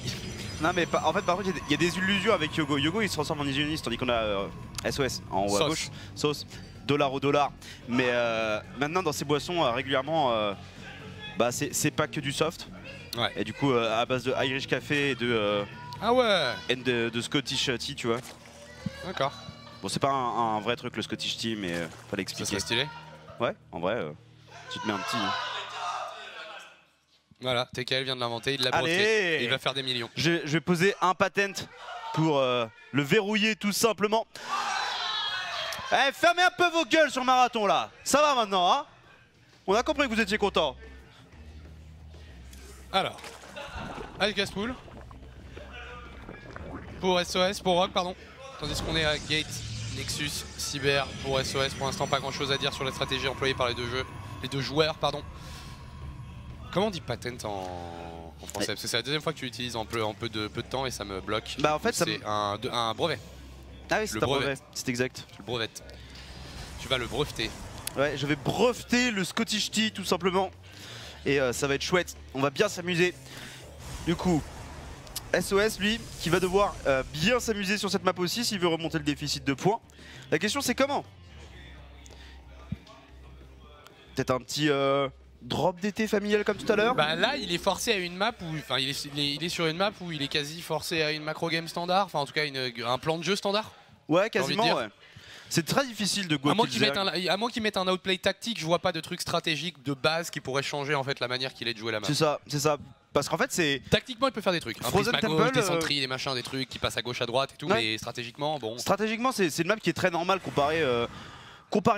Non mais en fait, par contre, il y a des illusions avec YoGo. YoGo, il se transforme en illusionniste, tandis qu'on a SOS en haut à gauche. Sauce, dollar au dollar. Mais maintenant, dans ses boissons, régulièrement... c'est pas que du soft, ouais. Et du coup à base de Irish Café et de Scottish Tea, tu vois. D'accord. Bon, c'est pas un vrai truc le Scottish Tea, mais fallait expliquer. Ça serait stylé. Ouais, en vrai. Tu te mets un petit. Voilà, TKL vient de l'inventer, il l'a brossé, il va faire des millions. Je vais poser un patent pour le verrouiller tout simplement. Eh, fermez un peu vos gueules sur le marathon là. Ça va maintenant, hein? On a compris que vous étiez contents. Alors, Al-Gaspoul pour SOS, pour Rogue, pardon. Tandis qu'on est à Gate, Nexus, Cyber pour SOS. Pour l'instant, pas grand chose à dire sur la stratégie employée par les deux joueurs, pardon. Comment on dit patent en français? Parce que c'est la deuxième fois que tu l'utilises en peu de temps et ça me bloque. Bah en fait, c'est un brevet. Ah oui, c'est un brevet, c'est exact. Tu le brevettes. Tu vas le breveter. Ouais, je vais breveter le Scottish Tea tout simplement. Et ça va être chouette, on va bien s'amuser. Du coup, SOS lui, qui va devoir bien s'amuser sur cette map aussi s'il veut remonter le déficit de points. La question c'est comment? Peut-être un petit drop d'été familial comme tout à l'heure? Bah là il est forcé à une map où, enfin il est sur une map où il est quasi forcé à une macro game standard, enfin en tout cas un plan de jeu standard. Ouais, quasiment ouais. C'est très difficile de go. À moins qu'ils mettent un outplay tactique, je vois pas de truc stratégique de base qui pourrait changer en fait la manière qu'il est de jouer la map. C'est ça, c'est ça. Parce qu'en fait c'est... Tactiquement il peut faire des trucs. Frozen Tempo, des sentries, des machins, des trucs qui passent à gauche, à droite et tout, mais stratégiquement bon... Stratégiquement c'est une map qui est très normale comparée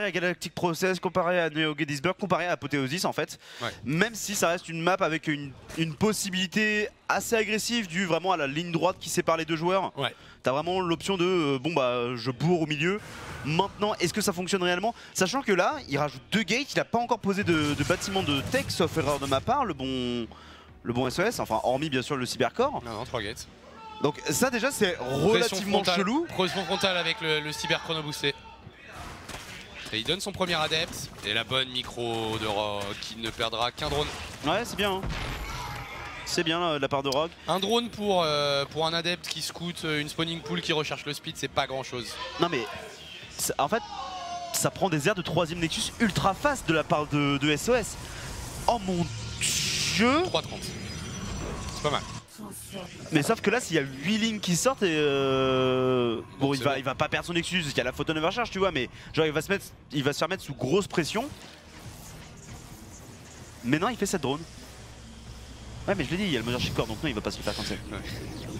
à Galactic Process, comparée à New Gettysburg, comparée à Apotheosis en fait. Ouais. Même si ça reste une map avec une possibilité assez agressive due vraiment à la ligne droite qui sépare les deux joueurs. Ouais. T'as vraiment l'option de bon bah je bourre au milieu. Maintenant, est-ce que ça fonctionne réellement? Sachant que là, il rajoute deux gates, il n'a pas encore posé de bâtiment de tech, sauf erreur de ma part, le bon SOS, enfin hormis bien sûr le cybercore. Non, non, trois gates. Donc ça déjà c'est relativement chelou. Pression frontale avec le cyber chrono boosté. Et il donne son premier adepte, et la bonne micro de Rogue qui ne perdra qu'un drone. Ouais, c'est bien. Hein. C'est bien de la part de Rogue. Un drone pour un adepte qui scoute une spawning pool qui recherche le speed, c'est pas grand chose. Non mais, en fait, ça prend des airs de 3ème Nexus ultra fast de la part de SOS. Oh mon dieu! 3.30. C'est pas mal. Mais sauf que là, s'il y a 8 lignes qui sortent, et bon, il va pas perdre son Nexus, parce qu'il y a la photon overcharge, tu vois, mais genre il va se faire mettre sous grosse pression. Mais non, il fait cette drone. Ouais, mais je l'ai dit, il y a le moteur chipcore, donc non, il va pas se le faire cancel. Ouais.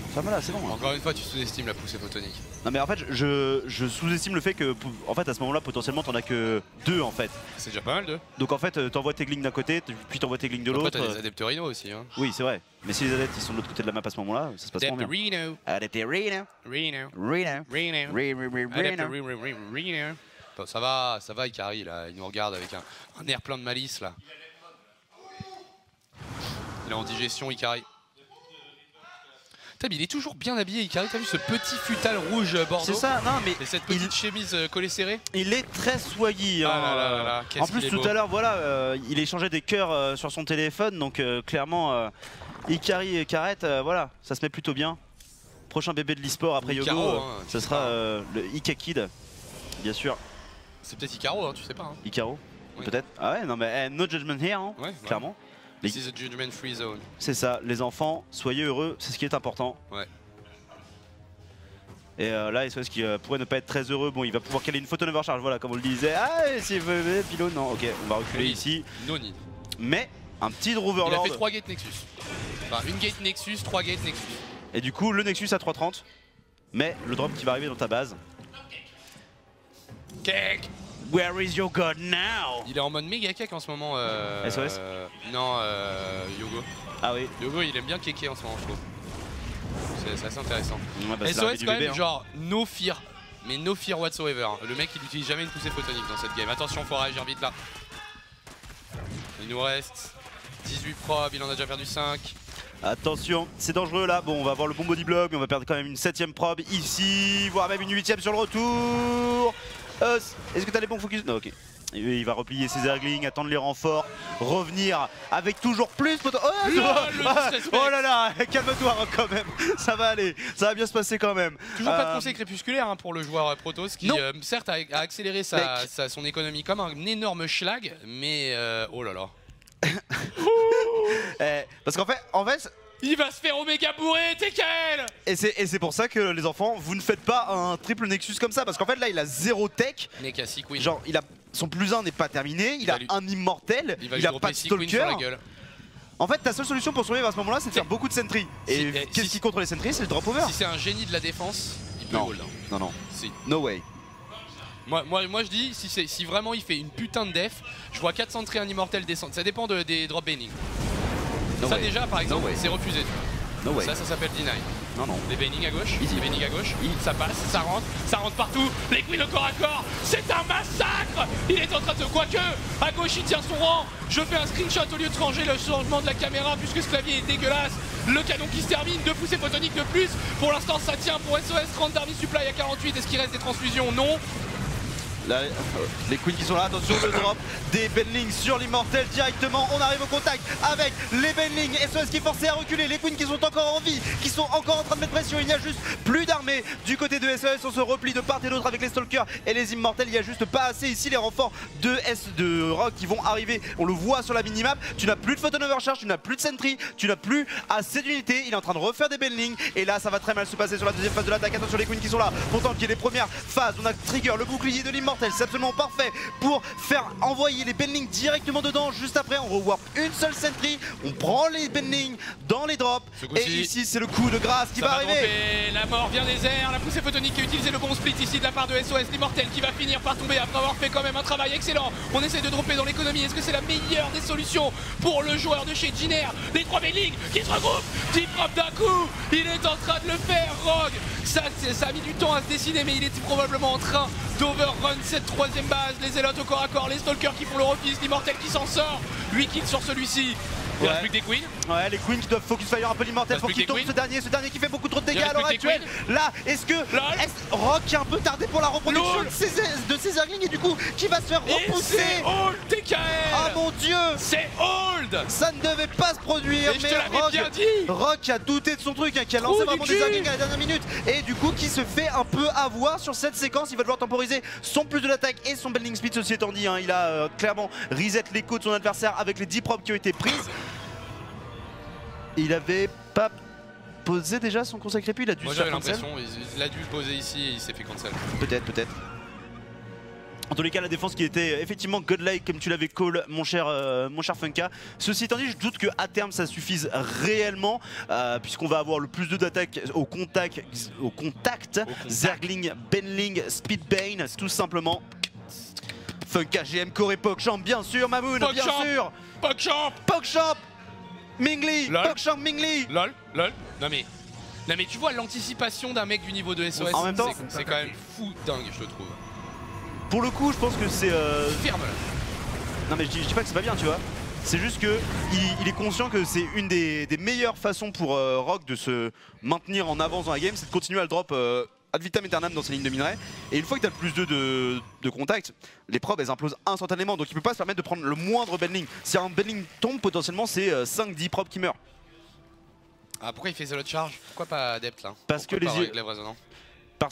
Enfin voilà, c'est bon. Hein. Encore une fois, tu sous-estimes la poussée photonique. Non, mais en fait, je sous-estime le fait que, en fait, à ce moment-là, potentiellement, t'en as que deux en fait. C'est déjà pas mal, deux. Donc en fait, t'envoies tes lignes d'un côté, puis t'envoies tes lignes de l'autre. Après, t'as des adeptes rhinos aussi. Hein. Oui, c'est vrai. Mais si les adeptes ils sont de l'autre côté de la map à ce moment-là, ça se passe pas bien. Rhino. Adepte Rhino. Rhino. Rhino. Rhino. Rhino. Rhino. Bon, ça va, Ikari, là. Il nous regarde avec un air plein de malice, là. Il est en digestion, Ikari. Il est toujours bien habillé, Ikari. T'as vu ce petit futal rouge bordeaux? C'est ça, non mais. Et cette petite chemise collée serrée. Il est très soigné. Ah en plus, tout à l'heure, voilà, il échangeait des cœurs sur son téléphone. Donc, clairement, Ikari et Carrette, voilà, ça se met plutôt bien. Prochain bébé de l'e-sport après YoGo, ce sera le Ikakid, bien sûr. C'est peut-être Ikaro, hein, tu sais pas. Hein. Ikaro oui. Peut-être. Ah ouais, non mais no judgment here, hein, ouais, clairement. Ouais. This is a judgment free zone. C'est ça, les enfants, soyez heureux, c'est ce qui est important. Ouais. Et là, SOS qui pourrait ne pas être très heureux, bon, il va pouvoir caler une photon overcharge, voilà, comme on le disait. Ah, si vous voulez, pilot, non, ok, on va reculer ici. No need. Mais, un petit Droverlord. Il a fait 3 gates Nexus. Enfin, une gate Nexus, 3 gates Nexus. Et du coup, le Nexus à 3.30, mais le drop qui va arriver dans ta base. Cake. Where is your god now? Il est en mode méga cake en ce moment. SOS? Non, YoGo. Ah oui. YoGo il aime bien kéké en ce moment, je trouve. C'est assez intéressant. Ouais, bah SOS quand même, bébé, hein. Genre no fear, mais no fear whatsoever. Le mec il n'utilise jamais une poussée photonique dans cette game. Attention, faut réagir vite là. Il nous reste 18 probes, il en a déjà perdu 5. Attention, c'est dangereux là. Bon, on va avoir le bon body block, mais on va perdre quand même une 7ème probe ici, voire même une 8ème sur le retour. Est-ce que t'as les bons focus? Non, ok. Il va replier ses erglings, attendre les renforts, revenir avec toujours plus. Oh là là, calme-toi quand même. Ça va aller, ça va bien se passer quand même. Toujours pas de conseil crépusculaire hein, pour le joueur Protoss qui certes a accéléré son économie comme un énorme schlag, mais oh là là. Parce qu'en fait, il va se faire oméga bourré, TKL! Et c'est pour ça que les enfants, vous ne faites pas un triple Nexus comme ça, parce qu'en fait là il a 0 tech. Genre il a Son plus 1 n'est pas terminé, il a un immortel, il a pas de stalker. En fait, ta seule solution pour survivre à ce moment-là, c'est de faire beaucoup de sentry. Et qu'est-ce qui contre les sentry? C'est le drop over. Si c'est un génie de la défense, il peut hold. Non, non, no way. Moi je dis, si vraiment il fait une putain de def, je vois 4 sentry, un immortel descendre. Ça dépend des drop banning. Ça déjà, par exemple, c'est refusé. Ça, ça s'appelle deny. Non, non. Des banning à gauche, des banning à gauche, ça passe, ça rentre partout. Les queens au corps à corps, c'est un massacre. Il est en train de... Quoique, à gauche il tient son rang. Je fais un screenshot au lieu de changer le changement de la caméra puisque ce clavier est dégueulasse. Le canon qui se termine, 2 poussées photoniques de plus. Pour l'instant ça tient pour SOS, 30 d'army supply à 48. Est-ce qu'il reste des transfusions? Non. Là, les queens qui sont là, attention le drop des Benlings sur l'immortel directement. On arrive au contact avec les Benlings. SOS qui est forcé à reculer, les queens qui sont encore en vie, qui sont encore en train de mettre pression. Il n'y a juste plus d'armée du côté de SOS. On se replie de part et d'autre avec les stalkers et les immortels. Il n'y a juste pas assez ici. Les renforts de Rogue qui vont arriver, on le voit sur la minimap. Tu n'as plus de photon overcharge, tu n'as plus de sentry, tu n'as plus assez d'unités. Il est en train de refaire des Benlings et là ça va très mal se passer sur la deuxième phase de l'attaque. Attention les queens qui sont là, pourtant qu'il y ait les premières phases. On a trigger le bouclier de l'immortel. C'est absolument parfait pour faire envoyer les Benlings directement dedans. Juste après, on rewarp une seule sentry. On prend les Benlings dans les drops. Et ici, c'est le coup de grâce qui va arriver. Tomber. La mort vient des airs. La poussée photonique qui a utilisé le bon split ici de la part de SOS. L'immortel qui va finir par tomber après avoir fait quand même un travail excellent. On essaie de dropper dans l'économie. Est-ce que c'est la meilleure des solutions pour le joueur de chez Jin Air? Les 3 Benlings qui se regroupent, qui frappent d'un coup. Il est en train de le faire, Rogue. Ça a mis du temps à se décider, mais il était probablement en train d'overrun cette troisième base. Les Zelotes au corps à corps, les Stalkers qui font leur office, l'immortel qui s'en sort, 8 kills sur celui-ci. Il reste plus que des queens. Ouais, les queens qui doivent focus fire un peu l'immortel pour qu'il tombe, ce dernier qui fait beaucoup trop de dégâts à l'heure actuelle. Là, est-ce que Rock est un peu tardé pour la reproduction de ses Zerglings et du coup qui va se faire repousser? Hold TKL. Ah mon dieu, c'est hold. Ça ne devait pas se produire, mais Rock a douté de son truc, qui a lancé vraiment des Zerglings à la dernière minute et du coup qui se fait un peu avoir sur cette séquence. Il va devoir temporiser son plus de l'attaque et son Benling Speed, ceci étant dit, il a clairement reset l'écho de son adversaire avec les 10 probes qui ont été prises. Il avait pas posé déjà son consacré, puis il a dû... Moi j'avais l'impression, il a dû poser ici et il s'est fait cancel. Peut-être, peut-être. En tous les cas, la défense qui était effectivement godlike comme tu l'avais call, mon cher Funka. Ceci étant dit, je doute qu'à terme ça suffise réellement, puisqu'on va avoir le plus de d'attaques au contact. Zergling, Benling, Speedbane, tout simplement. Funka, GM, Coré, Pogchamp, bien sûr, Mamoun, bien sûr. Pogchamp. Mingli, Pogchamp, Mingli. Lol. Non mais tu vois l'anticipation d'un mec du niveau de SOS. En même temps, c'est quand même fou dingue, je le trouve. Pour le coup, je pense que c'est... Ferme. Non mais je dis pas que c'est pas bien, tu vois. C'est juste que il est conscient que c'est une des meilleures façons pour Rogue de se maintenir en avance dans la game, c'est de continuer à le drop ad vitam aeternam dans ses lignes de minerais. Et une fois que tu as le plus 2 de contact, les probes elles implosent instantanément, donc il peut pas se permettre de prendre le moindre Benling. Si un Benling tombe, potentiellement c'est 5-10 probes qui meurent. Ah pourquoi il fait zéro charge? Pourquoi pas Adept là? Parce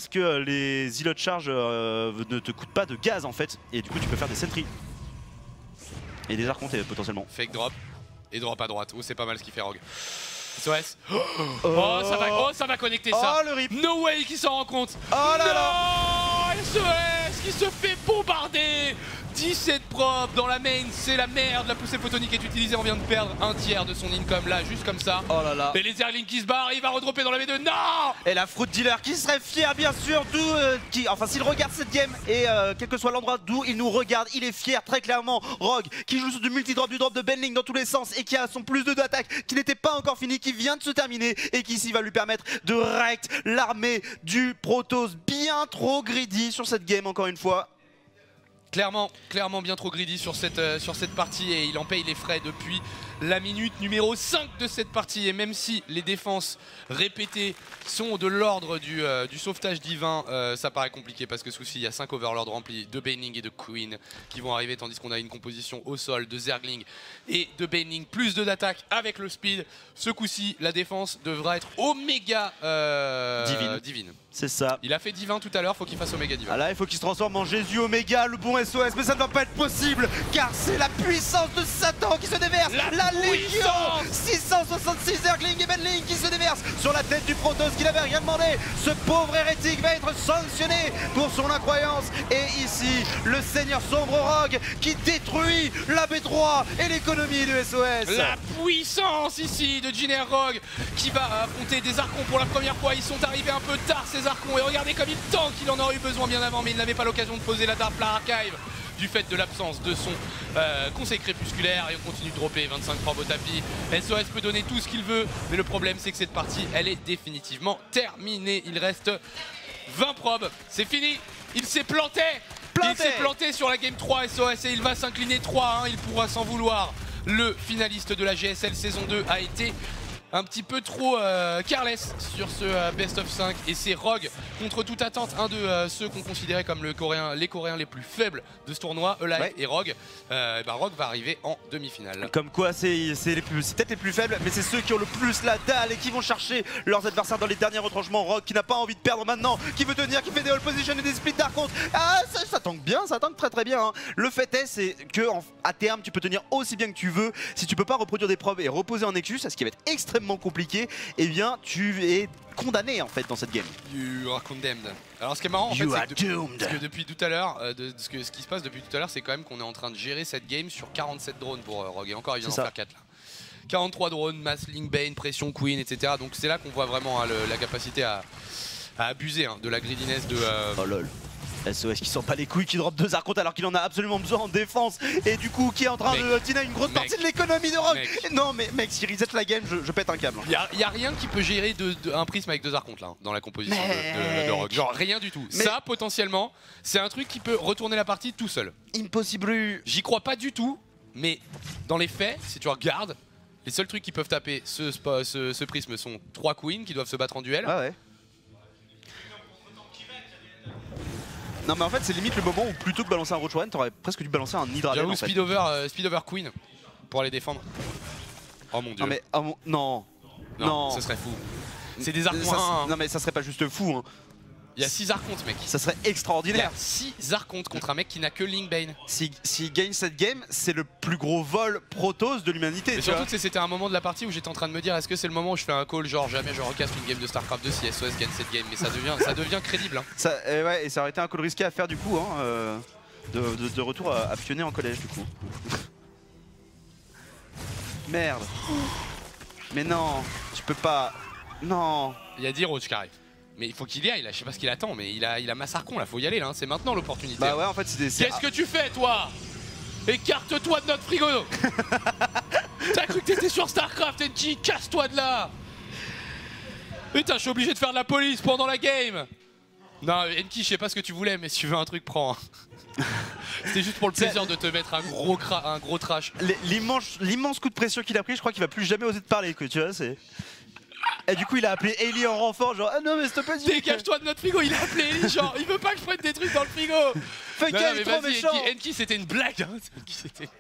que les îlots de charge ne te coûtent pas de gaz en fait, et du coup tu peux faire des sentries. Et des archontes potentiellement. Fake drop, et drop à droite, oh c'est pas mal ce qu'il fait Rogue. SOS. Oh ça va connecter ça. Le rip. No way qui s'en rend compte. SOS qui se fait bombarder. 17 propres dans la main, c'est la merde. La poussée photonique est utilisée, on vient de perdre un tiers de son income là, juste comme ça. Et les Zerglings qui se barrent, il va redropper dans la V2. Non. Et la fruit dealer qui serait fier bien sûr d'où... Enfin s'il regarde cette game et quel que soit l'endroit d'où il nous regarde, il est fier très clairement. Rogue qui joue sur du multi-drop, du drop de Benling dans tous les sens et qui a son plus 2 d'attaque qui n'était pas encore fini, qui vient de se terminer et qui ici va lui permettre de wreck l'armée du Protoss. Bien trop greedy sur cette game encore une fois. Clairement bien trop greedy sur cette partie et il en paye les frais depuis la minute numéro 5 de cette partie. Et même si les défenses répétées sont de l'ordre du sauvetage divin, ça paraît compliqué parce que souci, il y a 5 overlords remplis de Benning et de Queen qui vont arriver tandis qu'on a une composition au sol de Zergling et de Benning, plus 2 d'attaque avec le speed. Ce coup-ci, la défense devra être oméga divine. C'est ça. Il a fait divin tout à l'heure, faut qu'il fasse oméga divin. Ah là, il faut qu'il se transforme en Jésus oméga, le bon SOS, mais ça ne va pas être possible car c'est la puissance de Satan qui se déverse. La légion 666 Zergling et Benling qui se déverse renverse sur la tête du Protoss qui n'avait rien demandé. Ce pauvre hérétique va être sanctionné pour son incroyance. Et ici, le Seigneur Sombre Rogue qui détruit la B3 et l'économie du SOS. La puissance ici de Jin Air Rogue qui va affronter des archons pour la première fois. Ils sont arrivés un peu tard ces archons et regardez comme il tank, il en aurait eu besoin bien avant mais il n'avait pas l'occasion de poser la table, la archive. Du fait de l'absence de son conseil crépusculaire et on continue de dropper 25 probes au tapis. SOS peut donner tout ce qu'il veut mais le problème c'est que cette partie elle est définitivement terminée. Il reste 20 probes, c'est fini, il s'est planté. Il s'est planté sur la game 3 SOS et il va s'incliner 3-1, il pourra s'en vouloir. Le finaliste de la GSL saison 2 a été un petit peu trop careless sur ce best of 5 et c'est Rogue contre toute attente, un de ceux qu'on considérait comme le Coréen, les Coréens les plus faibles de ce tournoi, Elive ouais. Et Rogue. Ben Rogue va arriver en demi-finale. Comme quoi c'est peut-être les plus faibles mais c'est ceux qui ont le plus la dalle et qui vont chercher leurs adversaires dans les derniers retranchements. Rogue qui n'a pas envie de perdre maintenant, qui veut tenir, qui fait des all position et des splits d'arc contre. Ah ça tank bien, ça tank très très bien hein. Le fait est c'est que à terme tu peux tenir aussi bien que tu veux. Si tu peux pas reproduire des probes et reposer en Nexus, ce qui va être extrêmement compliqué, et eh bien tu es condamné en fait dans cette game. You are condemned. Alors ce qui est marrant en fait, c'est que depuis tout à l'heure, ce qui se passe depuis tout à l'heure, c'est quand même qu'on est en train de gérer cette game sur 47 drones pour Rogue. Et encore il vient d'en faire 4 là. 43 drones, Massling, Bane, Pression, Queen, etc. Donc c'est là qu'on voit vraiment hein, la capacité à abuser hein, de la greediness de... Oh lol. SOS qui s'en bat les couilles, qui drop 2 archontes alors qu'il en a absolument besoin en défense et du coup qui est en train de dîner une grosse partie de l'économie de Rogue. Non mais mec, si reset la game, je pète un câble. Y'a rien qui peut gérer un prisme avec 2 archontes là hein, dans la composition de Rogue. Genre rien du tout. Mais ça potentiellement, c'est un truc qui peut retourner la partie tout seul. Impossible. J'y crois pas du tout, mais dans les faits, si tu regardes, les seuls trucs qui peuvent taper ce prisme sont 3 queens qui doivent se battre en duel. Ah ouais. Non mais en fait c'est limite le moment où plutôt que balancer un Roach One, t'aurais presque dû balancer un Hydra. J'avoue speed over Queen pour aller défendre. Oh mon dieu. Non mais oh mon... non, ça serait fou. C'est des archons. Hein. Non mais ça serait pas juste fou hein. Il y a 6 archontes mec. Ça serait extraordinaire. 6 archontes contre un mec qui n'a que Link Bane. S'il gagne cette game, c'est le plus gros vol Protoss de l'humanité. Et surtout que c'était un moment de la partie où j'étais en train de me dire est-ce que c'est le moment où je fais un call genre jamais je recasse une game de StarCraft 2 si SOS gagne cette game. Mais ça devient crédible hein. Ouais, et ça aurait été un call risqué à faire du coup hein, de retour à pionner en collège du coup. Merde. Mais non, tu peux pas. Non. Il y a 10 roads qui arrivent. Mais il faut qu'il y aille là, je sais pas ce qu'il attend, mais il a Massarcon là, faut y aller là, hein. C'est maintenant l'opportunité. Bah ouais, en fait, qu'est-ce que tu fais toi? Écarte-toi de notre frigo. T'as cru que t'étais sur StarCraft, NG, casse-toi de là. Putain, je suis obligé de faire de la police pendant la game. Non, Enki, je sais pas ce que tu voulais, mais si tu veux un truc, prends. C'était juste pour le plaisir de te mettre un gros trash. L'immense coup de pression qu'il a pris, je crois qu'il va plus jamais oser te parler, quoi, tu vois, c'est... Et du coup il a appelé Ellie en renfort genre ah non mais s'il te plaît dégage-toi de notre frigo. Il a appelé Ellie genre il veut pas que je prenne des trucs dans le frigo. Fuck elle est trop méchant. Enki c'était une blague hein.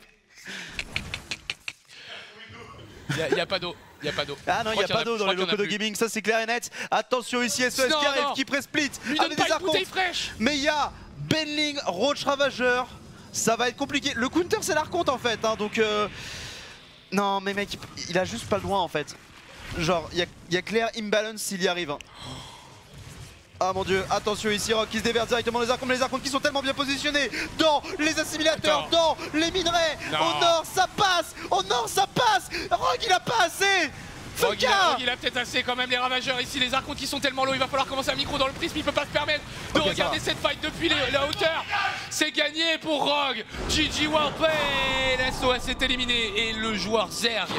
Il y a pas d'eau. Il n'y a pas d'eau. Ah non, il n'y a pas d'eau dans les locaux de gaming, ça c'est clair et net. Attention ici SOS qui arrive, qui pré-split. Lui donne pas une bouteille fraîche. Mais il y a Benling, Roach Ravageur. Ça va être compliqué. Le counter c'est l'archonte en fait hein, donc non mais mec il a juste pas le droit en fait. Genre, il y a clair imbalance s'il y arrive. Ah mon dieu, attention ici Rogue qui se déverse directement les archontes qui sont tellement bien positionnés dans les assimilateurs, dans les minerais. Au nord, ça passe. Au nord, ça passe. Rogue, il a pas assez. Funka il a peut-être assez quand même. Les ravageurs ici, les archontes qui sont tellement low, il va falloir commencer à micro dans le prisme, il peut pas se permettre de regarder cette fight depuis la hauteur. C'est gagné pour Rogue. GG Warpay, SOS est éliminé et le joueur Zerg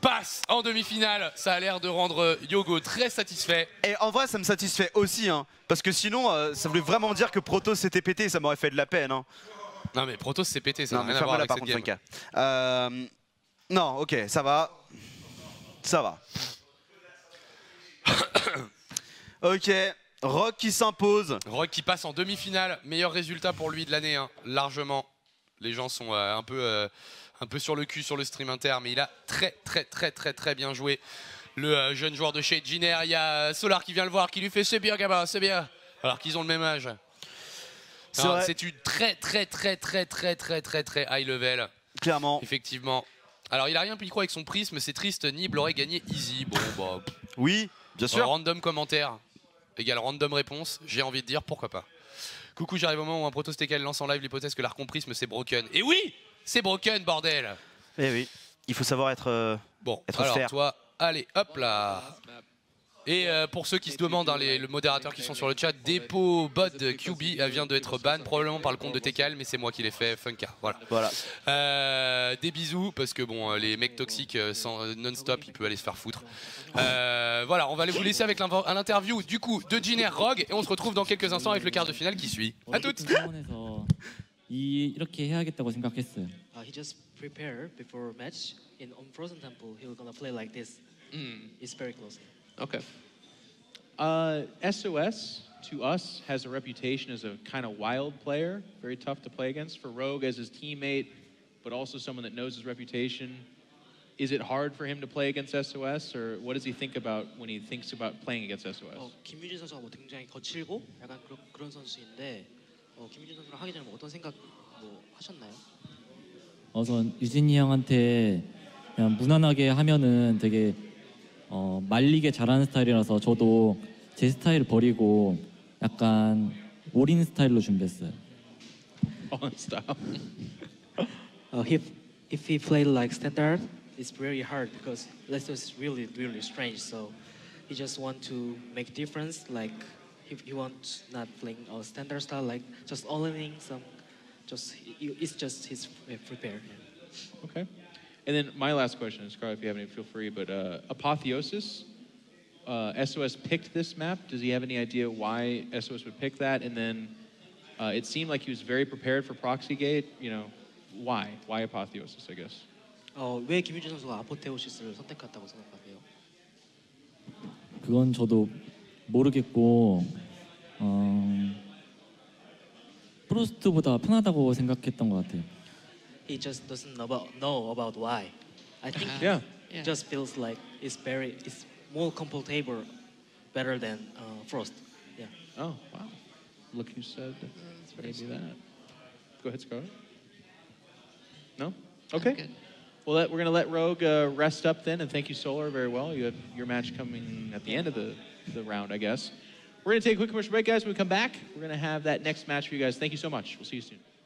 passe en demi-finale. Ça a l'air de rendre YoGo très satisfait. Et en vrai ça me satisfait aussi hein, parce que sinon ça voulait vraiment dire que Protoss s'était pété et ça m'aurait fait de la peine hein. Non mais Protoss s'est pété, ça n'a rien à voir avec cette game. Non ok, ça va. Ça va. Ok, Rogue qui s'impose. Rogue qui passe en demi-finale, meilleur résultat pour lui de l'année hein, largement. Les gens sont un peu sur le cul sur le stream inter, mais il a très bien joué le jeune joueur de chez Giner. Il y a Solar qui vient le voir, qui lui fait c'est bien gamin, c'est bien, alors qu'ils ont le même âge. C'est une très high level. Clairement. Effectivement. Alors il a rien pris quoi avec son prisme, c'est triste. Nibble aurait gagné easy. Bon bah. Oui, bien sûr. Random commentaire égale random réponse, j'ai envie de dire pourquoi pas. Coucou, j'arrive au moment où un proto TKL lance en live l'hypothèse que l'arcomprisme c'est broken. Et oui, c'est broken, bordel. Eh oui, il faut savoir être bon. Être alors fair. Toi, allez, hop là. Et pour ceux qui se demandent, hein, les modérateurs qui sont sur le chat, Dépôt Bot QB vient d'être ban, probablement par le compte de TKL, mais c'est moi qui l'ai fait, Funka. Voilà. Des bisous, parce que bon, les mecs toxiques non-stop, il peut aller se faire foutre. Voilà, on va vous laisser avec l'interview du coup de Jin Air Rogue, et on se retrouve dans quelques instants avec le quart de finale qui suit. À toutes. He just prepared before match in Frozen Tempo. He was gonna play like this. It's very close. Okay. S.O.S. to us has a reputation as a kind of wild player, very tough to play against. For Rogue as his teammate, but also someone that knows his reputation, is it hard for him to play against S.O.S. or what does he think about when he thinks about playing against S.O.S? 김유진 선수가 뭐 굉장히 거칠고 약간 그런 선수인데 김유진 선수랑 하기 전에 뭐 어떤 생각 뭐 하셨나요? 우선 유진이 형한테 그냥 무난하게 하면은 되게 말리게 잘하는 스타일이라서 저도 제 스타일을 버리고 약간 올인 스타일로 준비했어요. On style. If he played like standard, it's very hard because Leicester is really strange. So he just want to make difference. Like if you want not playing a standard style, like just all-in some, just it's just his prepare. Okay. And then my last question, and Scarlett, if you have any, feel free, but Apotheosis, S.O.S. picked this map. Does he have any idea why S.O.S. would pick that? And then it seemed like he was very prepared for Proxygate. You know, why? Why Apotheosis, I guess? 왜 김유진 선수가 Apotheosis를 선택했다고 생각하세요? 그건 저도 모르겠고 프로스트보다 편하다고 생각했던 것 같아요. He just doesn't know about why. I think he just feels like it's more comfortable, better than Frost. Yeah. Oh wow! Look who said maybe that. Go ahead, Scarlett. No? Okay. Well, we're gonna let Rogue rest up then, and thank you, Solar, very well. You have your match coming at the end of the round, I guess. We're gonna take a quick commercial break, guys. When we come back, we're gonna have that next match for you guys. Thank you so much. We'll see you soon.